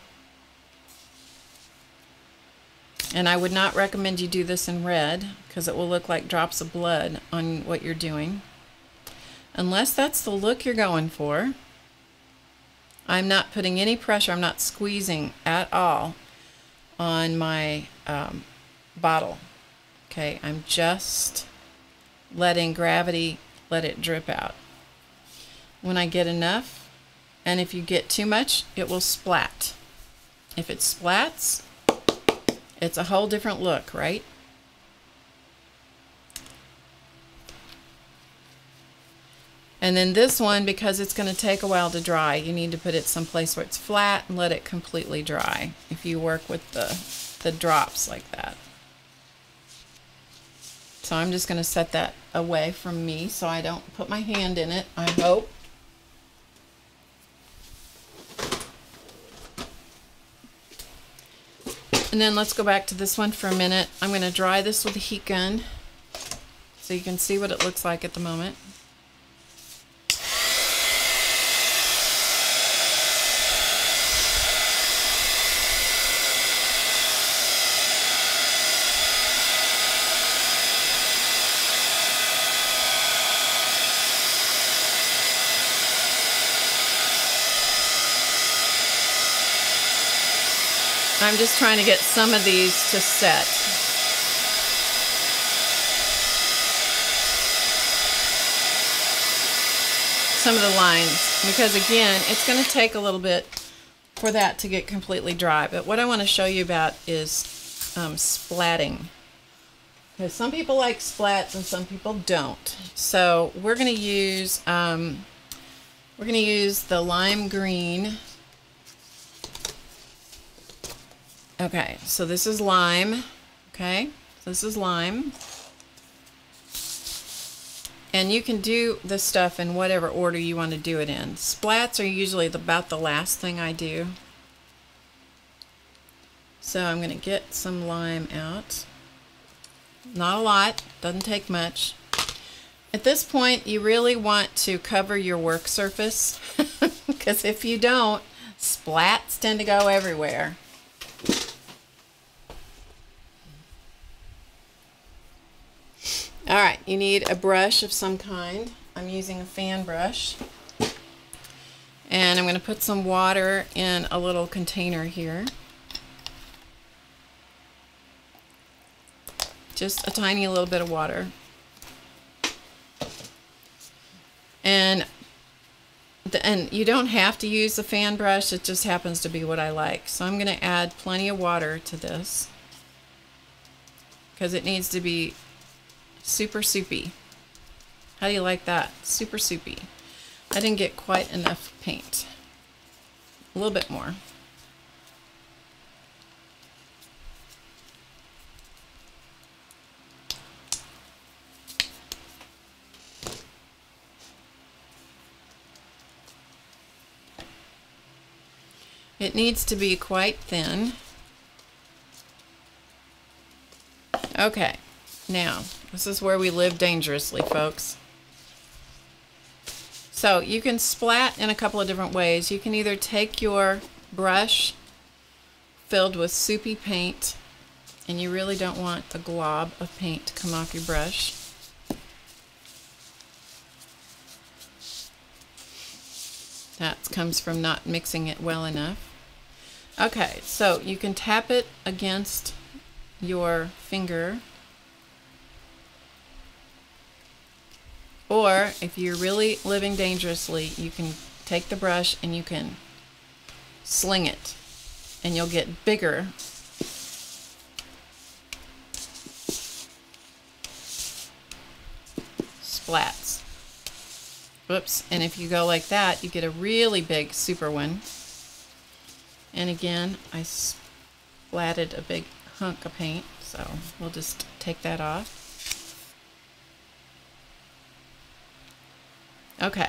And I would not recommend you do this in red, because it will look like drops of blood on what you're doing. Unless that's the look you're going for. I'm not putting any pressure, I'm not squeezing at all on my um, bottle. Okay, I'm just letting gravity let it drip out. When I get enough, and if you get too much, it will splat. If it splats, it's a whole different look, right? And then this one, because it's going to take a while to dry, you need to put it someplace where it's flat and let it completely dry if you work with the, the drops like that. So I'm just going to set that away from me so I don't put my hand in it, I hope. And then let's go back to this one for a minute. I'm going to dry this with a heat gun so you can see what it looks like at the moment. I'm just trying to get some of these to set. Some of the lines, because again, it's going to take a little bit for that to get completely dry. But what I want to show you about is um, splatting. Because some people like splats and some people don't. So we're going to use um, we're going to use the lime green. Okay, so this is lime. Okay, so this is lime. And you can do this stuff in whatever order you want to do it in. Splats are usually the, about the last thing I do. So I'm going to get some lime out. Not a lot, doesn't take much. At this point, you really want to cover your work surface because if you don't, splats tend to go everywhere. All right, you need a brush of some kind. I'm using a fan brush. And I'm going to put some water in a little container here. Just a tiny little bit of water. And the, and you don't have to use a fan brush. It just happens to be what I like. So I'm going to add plenty of water to this because it needs to be super soupy. How do you like that? Super soupy. I didn't get quite enough paint. A little bit more. It needs to be quite thin. Okay. Now, this is where we live dangerously, folks. So you can splat in a couple of different ways. You can either take your brush filled with soupy paint, and you really don't want a glob of paint to come off your brush. That comes from not mixing it well enough. Okay, so you can tap it against your finger. Or, if you're really living dangerously, you can take the brush and you can sling it, and you'll get bigger. Splats. Whoops. And if you go like that, you get a really big, super one. And again, I splatted a big hunk of paint, so we'll just take that off. Okay,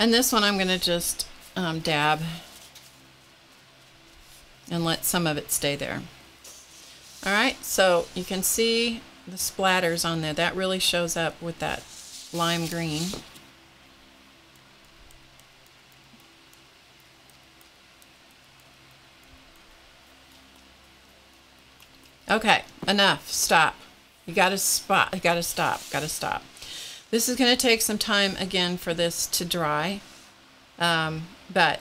and this one I'm going to just um, dab and let some of it stay there. All right, so you can see the splatters on there. That really shows up with that lime green. Okay, enough. Stop. You got to spot. You got to stop. Got to stop. This is going to take some time, again, for this to dry, um, but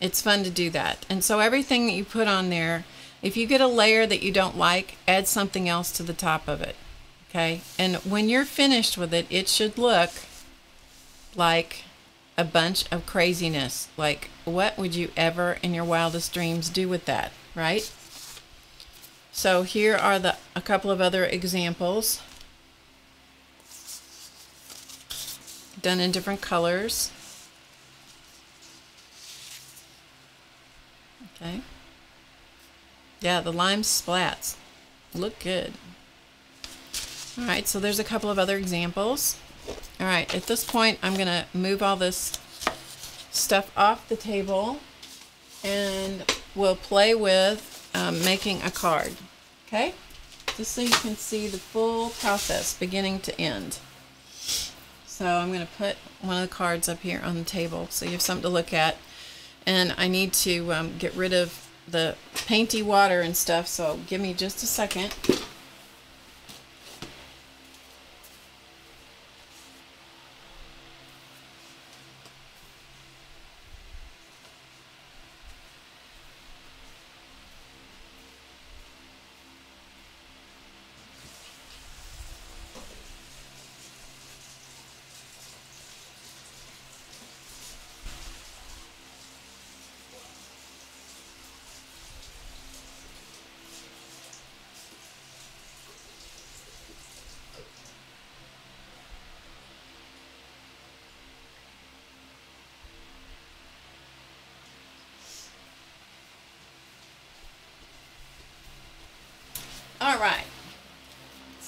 it's fun to do that. And so everything that you put on there, if you get a layer that you don't like, add something else to the top of it, okay? And when you're finished with it, it should look like a bunch of craziness. Like, what would you ever in your wildest dreams do with that, right? So here are the a couple of other examples. Done in different colors. Okay. Yeah, the lime splats look good. All right, so there's a couple of other examples. All right, at this point, I'm gonna move all this stuff off the table and we'll play with um, making a card, okay? Just so you can see the full process beginning to end. So I'm going to put one of the cards up here on the table so you have something to look at. And I need to um, get rid of the painty water and stuff, so give me just a second.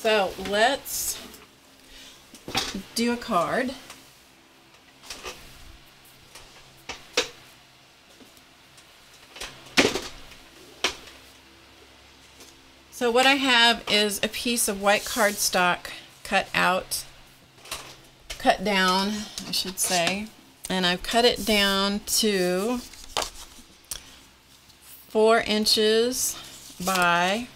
So let's do a card. So what I have is a piece of white cardstock cut out, cut down, I should say, and I've cut it down to four inches by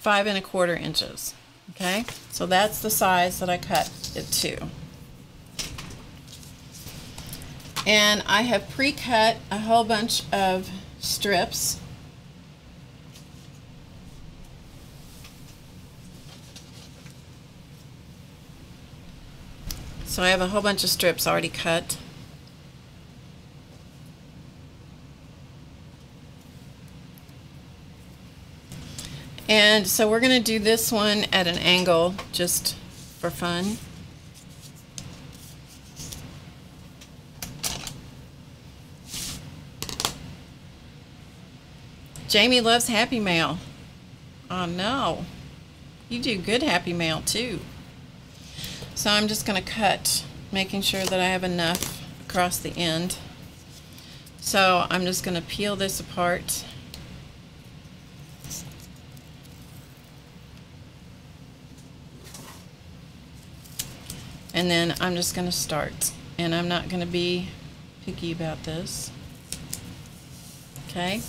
five and a quarter inches. Okay, so that's the size that I cut it to. And I have pre-cut a whole bunch of strips. So I have a whole bunch of strips already cut. And so we're going to do this one at an angle just for fun. Jamie loves Happy Mail. Oh no, you do good Happy Mail too. So I'm just going to cut, making sure that I have enough across the end. So I'm just going to peel this apart. And then I'm just going to start. And I'm not going to be picky about this. Okay.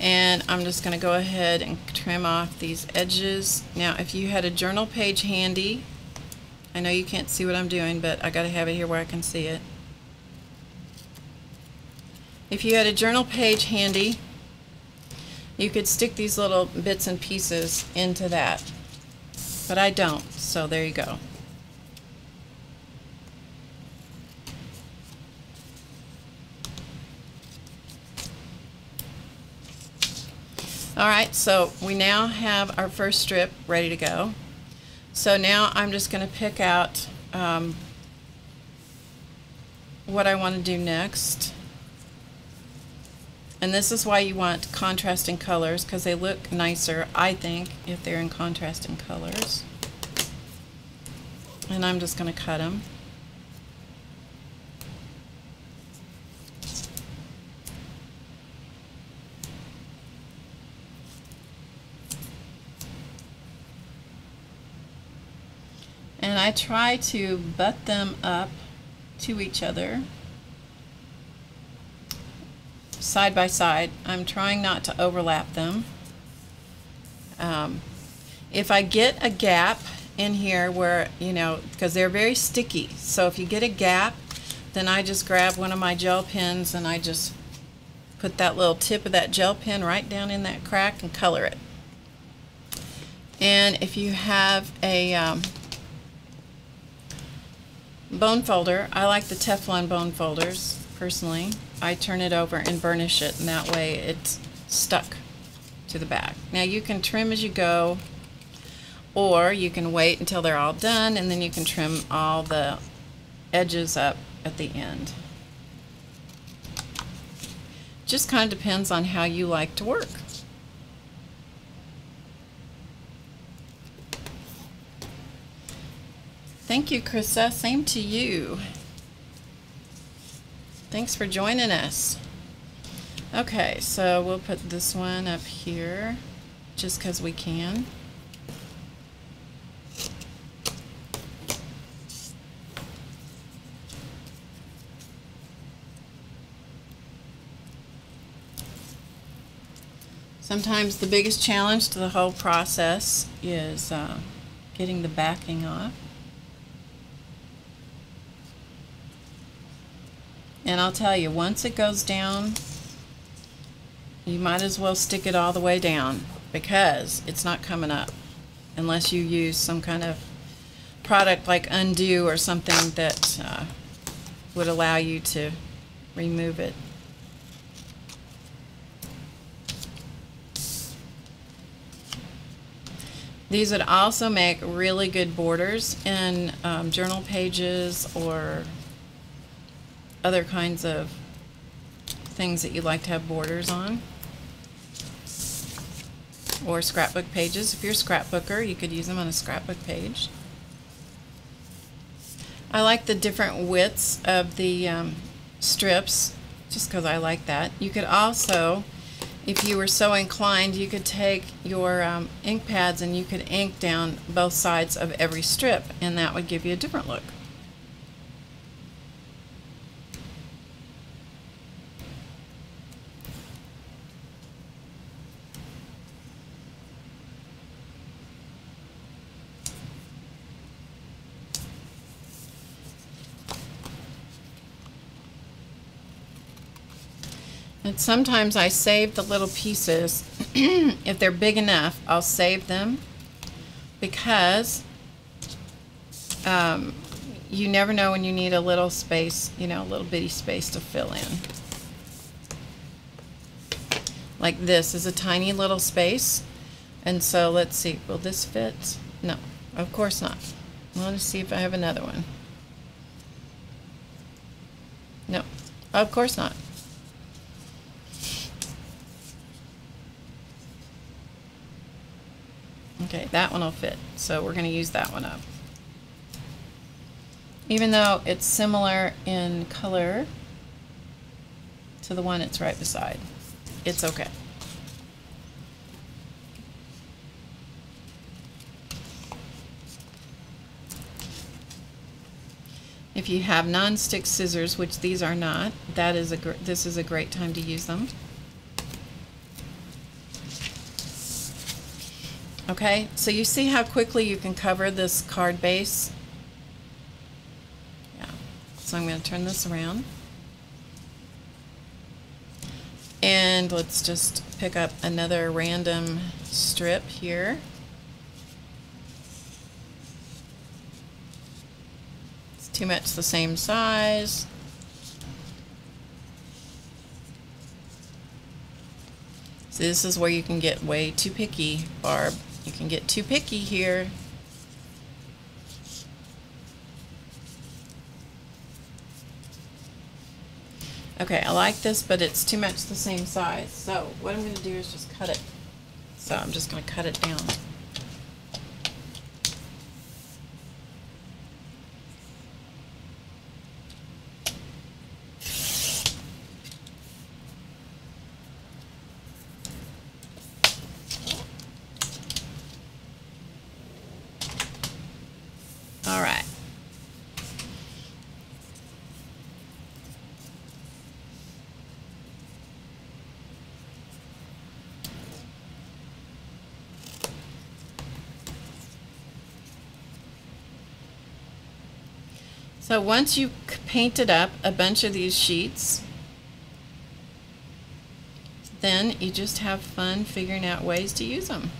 And I'm just going to go ahead and trim off these edges. Now, if you had a journal page handy, I know you can't see what I'm doing, but I got to have it here where I can see it. If you had a journal page handy, you could stick these little bits and pieces into that. But I don't, so there you go. All right, so we now have our first strip ready to go. So now I'm just going to pick out um, what I want to do next. And this is why you want contrasting colors, because they look nicer, I think, if they're in contrasting colors. And I'm just going to cut them. And I try to butt them up to each other, side by side. I'm trying not to overlap them. Um, if I get a gap in here where, you know, because they're very sticky, so if you get a gap, then I just grab one of my gel pens and I just put that little tip of that gel pen right down in that crack and color it. And if you have a um, bone folder, I like the Teflon bone folders personally. I turn it over and burnish it, and that way it's stuck to the back. Now you can trim as you go, or you can wait until they're all done and then you can trim all the edges up at the end. Just kind of depends on how you like to work. Thank you, Krista. Same to you. Thanks for joining us. Okay, so we'll put this one up here just because we can. Sometimes the biggest challenge to the whole process is uh, getting the backing off. And I'll tell you, once it goes down, you might as well stick it all the way down, because it's not coming up unless you use some kind of product like undo or something that uh, would allow you to remove it. These would also make really good borders in um, journal pages or other kinds of things that you like to have borders on. or scrapbook pages. If you're a scrapbooker, you could use them on a scrapbook page. I like the different widths of the um, strips just because I like that. You could also, if you were so inclined, you could take your um, ink pads and you could ink down both sides of every strip, and that would give you a different look. And sometimes I save the little pieces. If they're big enough, I'll save them because um, you never know when you need a little space, you know, a little bitty space to fill in. Like this is a tiny little space. And so let's see, will this fit? No, of course not. Let's see if I have another one. No, of course not. Okay, that one will fit, so we're going to use that one up. Even though it's similar in color to the one it's right beside, it's okay. If you have non-stick scissors, which these are not, that is a gr this is a great time to use them. Okay, so you see how quickly you can cover this card base? Yeah. So I'm going to turn this around. And let's just pick up another random strip here. It's too much the same size. So this is where you can get way too picky, Barb. You can get too picky here. Okay, I like this, but it's too much the same size. So what I'm going to do is just cut it. So I'm just going to cut it down. So once you've painted up a bunch of these sheets, then you just have fun figuring out ways to use them.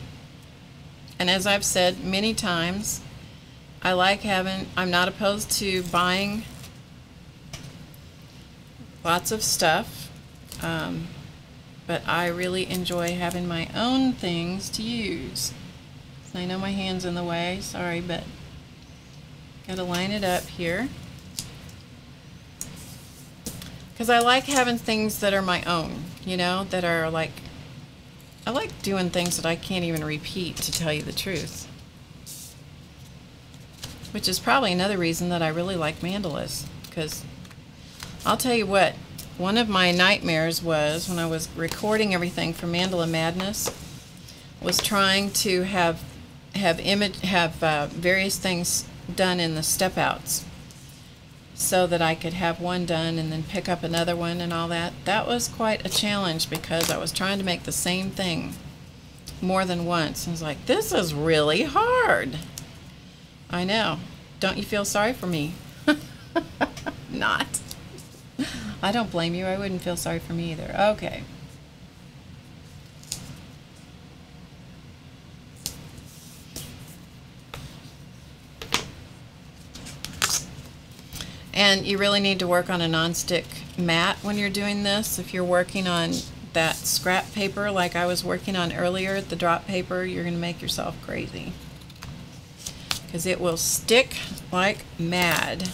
And as I've said many times, I like having, I'm not opposed to buying lots of stuff, um, but I really enjoy having my own things to use. I know my hand's in the way, sorry, but gotta line it up here. Because I like having things that are my own, you know, that are like, I like doing things that I can't even repeat, to tell you the truth. Which is probably another reason that I really like mandalas, because I'll tell you what, one of my nightmares was when I was recording everything for Mandala Madness, was trying to have have image have uh, various things done in the step outs so that I could have one done and then pick up another one and all that. That was quite a challenge because I was trying to make the same thing more than once. I was like, this is really hard. I know. Don't you feel sorry for me? Not. I don't blame you. I wouldn't feel sorry for me either. Okay. And you really need to work on a non-stick mat when you're doing this. If you're working on that scrap paper like I was working on earlier, the drop paper, you're going to make yourself crazy. Because it will stick like mad.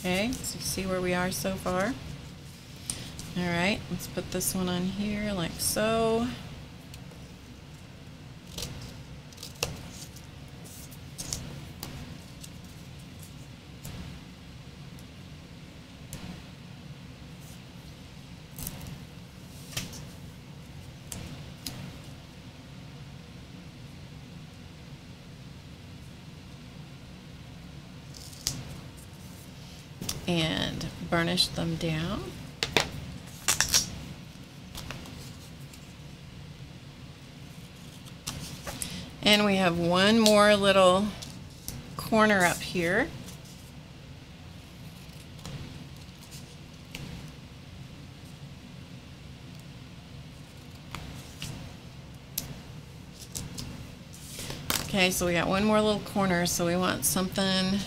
Okay, so you see where we are so far? Alright, let's put this one on here like so. and burnish them down. And we have one more little corner up here. Okay, so we got one more little corner, so we want something.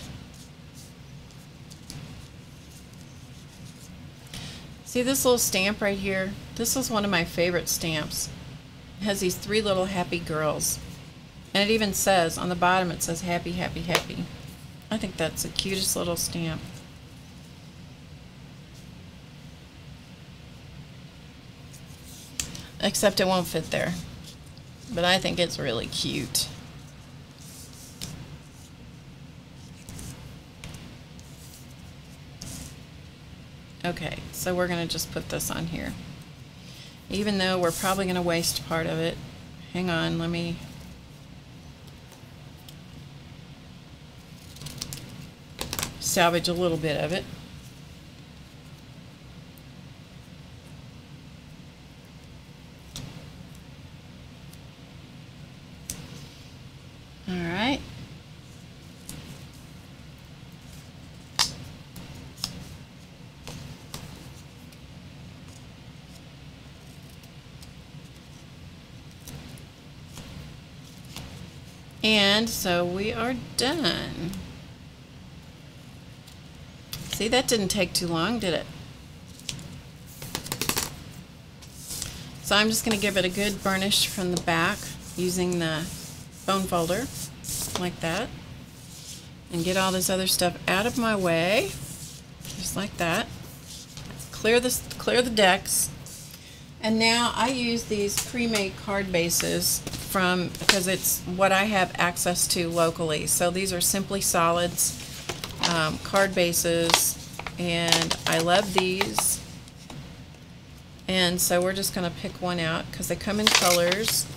See this little stamp right here? This is one of my favorite stamps. It has these three little happy girls. And it even says, on the bottom it says happy, happy, happy. I think that's the cutest little stamp. Except it won't fit there. But I think it's really cute. Okay, so we're going to just put this on here. Even though we're probably going to waste part of it. Hang on, let me... salvage a little bit of it. All right. And so we are done. See, that didn't take too long, did it? So I'm just going to give it a good burnish from the back using the bone folder, like that. And get all this other stuff out of my way, just like that. Clear this, clear the decks. And now I use these pre-made card bases from, because it's what I have access to locally. So these are Simply Solids. Um, card bases, and I love these, and so we're just going to pick one out because they come in colors,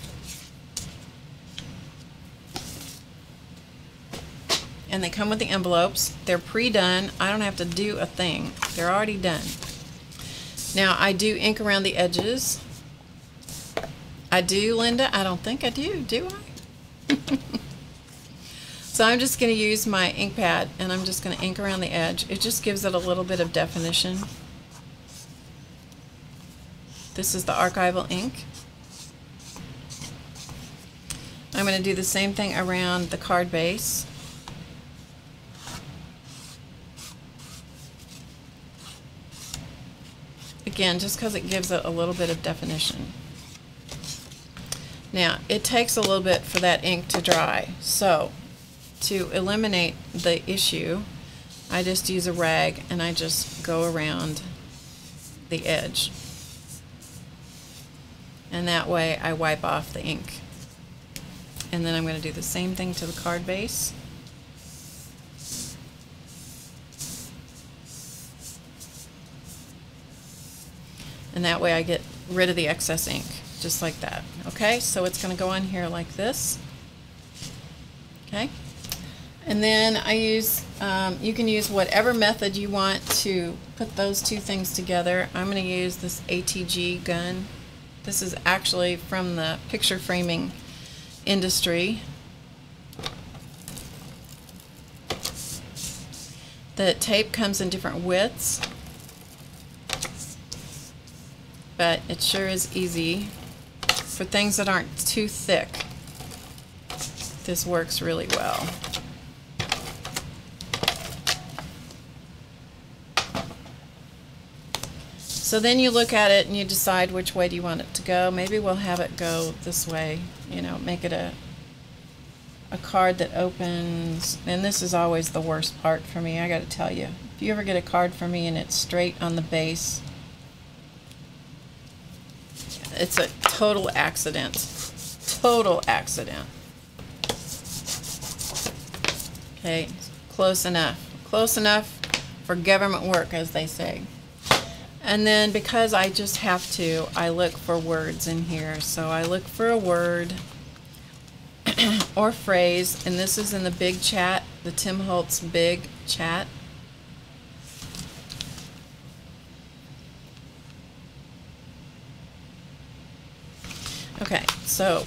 and they come with the envelopes. They're pre-done. I don't have to do a thing. They're already done. Now I do ink around the edges. I do, Linda? I don't think I do, do I? So I'm just going to use my ink pad, and I'm just going to ink around the edge. It just gives it a little bit of definition. This is the Archival Ink. I'm going to do the same thing around the card base. Again, just because it gives it a little bit of definition. Now, it takes a little bit for that ink to dry, so to eliminate the issue, I just use a rag and I just go around the edge. And that way I wipe off the ink. And then I'm going to do the same thing to the card base. And that way I get rid of the excess ink, just like that. Okay, so it's going to go on here like this. Okay. And then I use, um, you can use whatever method you want to put those two things together. I'm going to use this A T G gun. This is actually from the picture framing industry . The tape comes in different widths, but it sure is easy for things that aren't too thick. This works really well. So then you look at it and you decide which way do you want it to go. Maybe we'll have it go this way, you know, make it a a card that opens. And this is always the worst part for me, I gotta tell you. If you ever get a card from me and it's straight on the base, it's a total accident. Total accident. Okay, close enough. Close enough for government work, as they say. And then because I just have to, I look for words in here. So I look for a word or phrase, and this is in the Big Chat, the Tim Holtz Big Chat. Okay, so,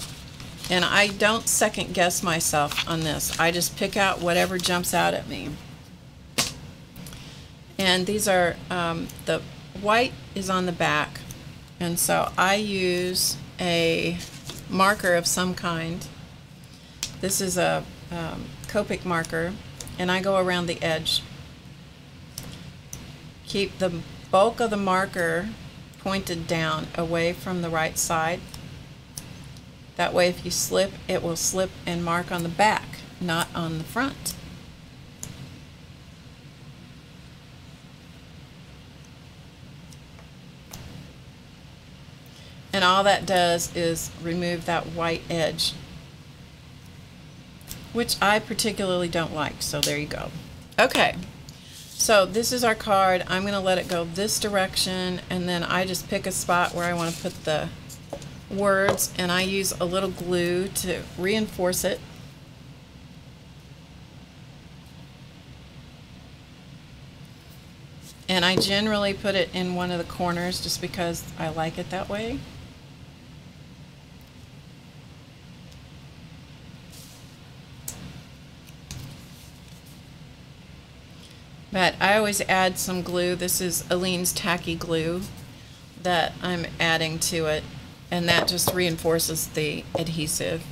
and I don't second guess myself on this. I just pick out whatever jumps out at me. And these are, um, the white is on the back, and so I use a marker of some kind. This is a um, Copic marker, and I go around the edge. Keep the bulk of the marker pointed down away from the right side. That way if you slip, it will slip and mark on the back, not on the front. And all that does is remove that white edge, which I particularly don't like, so there you go. Okay, so this is our card. I'm gonna let it go this direction, and then I just pick a spot where I want to put the words, and I use a little glue to reinforce it. And I generally put it in one of the corners just because I like it that way. But I always add some glue. This is Aline's tacky glue that I'm adding to it, and that just reinforces the adhesive.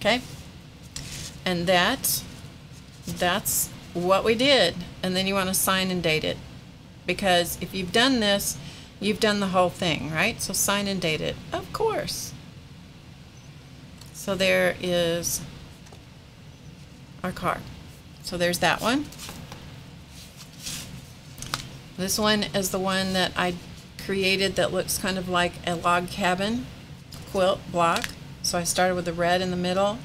Okay, and that, that's what we did. And then you want to sign and date it, because if you've done this, you've done the whole thing, right? So sign and date it, of course. So there is our card. So there's that one. This one is the one that I created that looks kind of like a log cabin quilt block. So I started with the red in the middle,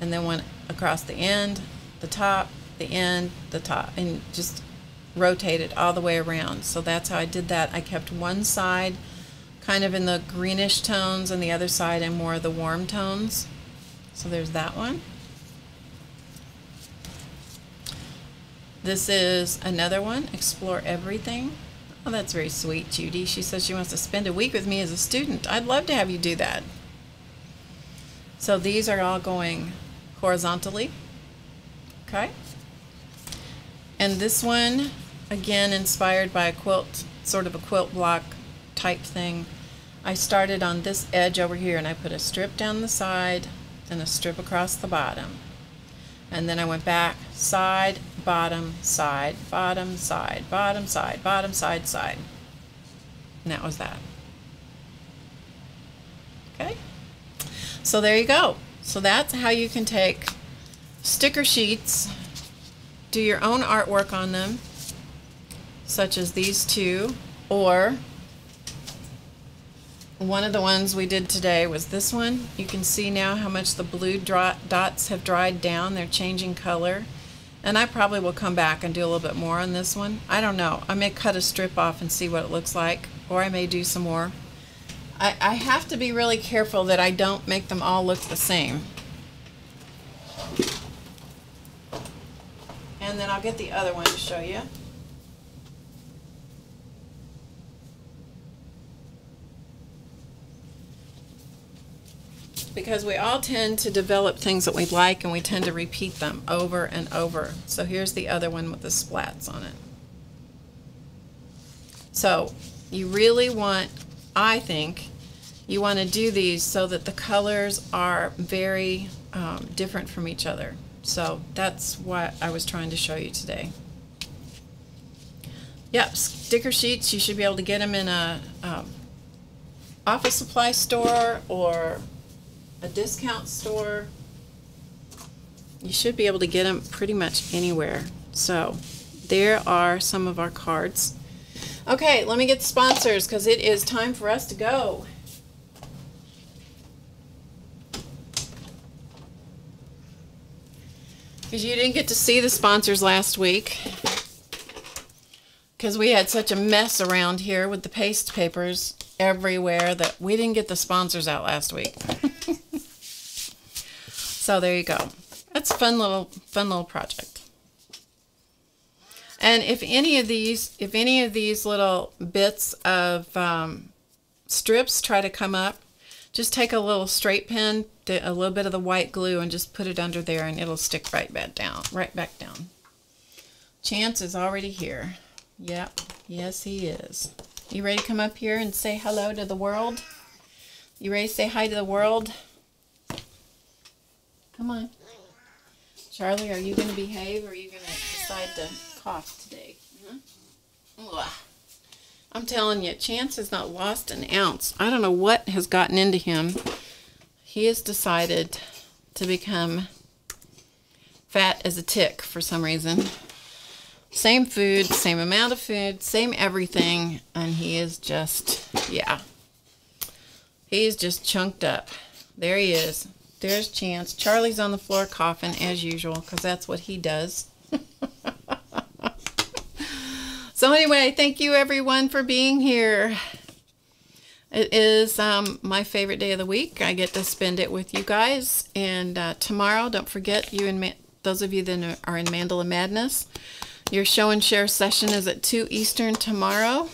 and then went across the end, the top, the end, the top, and just rotated all the way around. So that's how I did that. I kept one side kind of in the greenish tones and the other side in more of the warm tones. So there's that one. This is another one, Explore Everything. Oh, that's very sweet, Judy. She says she wants to spend a week with me as a student. I'd love to have you do that. So these are all going horizontally, okay? And this one, again, inspired by a quilt, sort of a quilt block type thing. I started on this edge over here, and I put a strip down the side and a strip across the bottom. And then I went back, side, bottom, side, bottom, side, bottom, side, bottom, side, side. And that was that. Okay? So there you go. So that's how you can take sticker sheets, do your own artwork on them, such as these two, or one of the ones we did today was this one. You can see now how much the blue dots have dried down. They're changing color. And I probably will come back and do a little bit more on this one. I don't know. I may cut a strip off and see what it looks like, or I may do some more. I, I have to be really careful that I don't make them all look the same. And then I'll get the other one to show you. Because we all tend to develop things that we like, and we tend to repeat them over and over. So here's the other one with the splats on it. So you really want, I think, you want to do these so that the colors are very um, different from each other. So that's what I was trying to show you today. Yep, sticker sheets, you should be able to get them in a um, office supply store or a discount store. You should be able to get them pretty much anywhere. So there are some of our cards. Okay, let me get sponsors, because it is time for us to go. Because you didn't get to see the sponsors last week, because we had such a mess around here with the paste papers everywhere that we didn't get the sponsors out last week. So there you go. That's a fun little, fun little project. And if any of these, if any of these little bits of um, strips try to come up, just take a little straight pen, a little bit of the white glue, and just put it under there, and it'll stick right back down. Right back down. Chance is already here. Yep. Yes, he is. You ready to come up here and say hello to the world? You ready to say hi to the world? Come on. Charlie, are you going to behave, or are you going to decide to cough today? Huh? I'm telling you, Chance has not lost an ounce. I don't know what has gotten into him. He has decided to become fat as a tick for some reason. Same food, same amount of food, same everything, and he is just, yeah. He's just chunked up. There he is. There's Chance. Charlie's on the floor coughing as usual, because that's what he does. So anyway, thank you everyone for being here. It is um, my favorite day of the week. I get to spend it with you guys. And uh, tomorrow, don't forget, you and Ma those of you that are in Mandala Madness, your show and share session is at two Eastern tomorrow.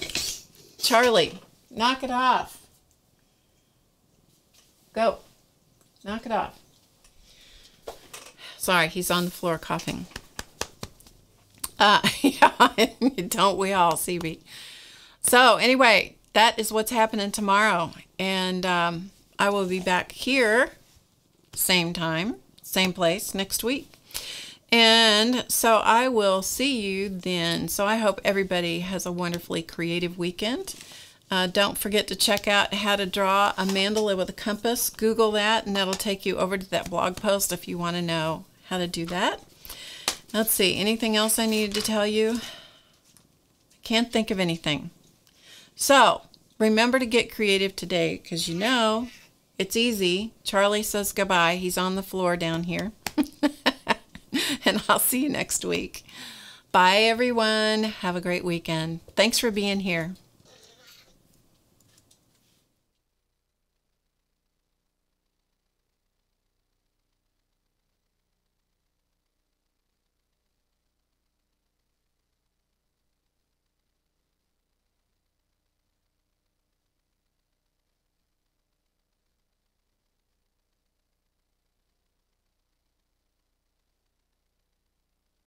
Charlie, knock it off. Go. Knock it off. Sorry, he's on the floor coughing. Uh, yeah, don't we all, C B? So anyway, that is what's happening tomorrow, and um, I will be back here, same time, same place next week, and so I will see you then. So I hope everybody has a wonderfully creative weekend. Uh, don't forget to check out how to draw a mandala with a compass. Google that, and that'll take you over to that blog post if you want to know how to do that. Let's see, anything else I needed to tell you? I can't think of anything. So, remember to get creative today, because you know, it's easy. Charlie says goodbye. He's on the floor down here. And I'll see you next week. Bye, everyone. Have a great weekend. Thanks for being here.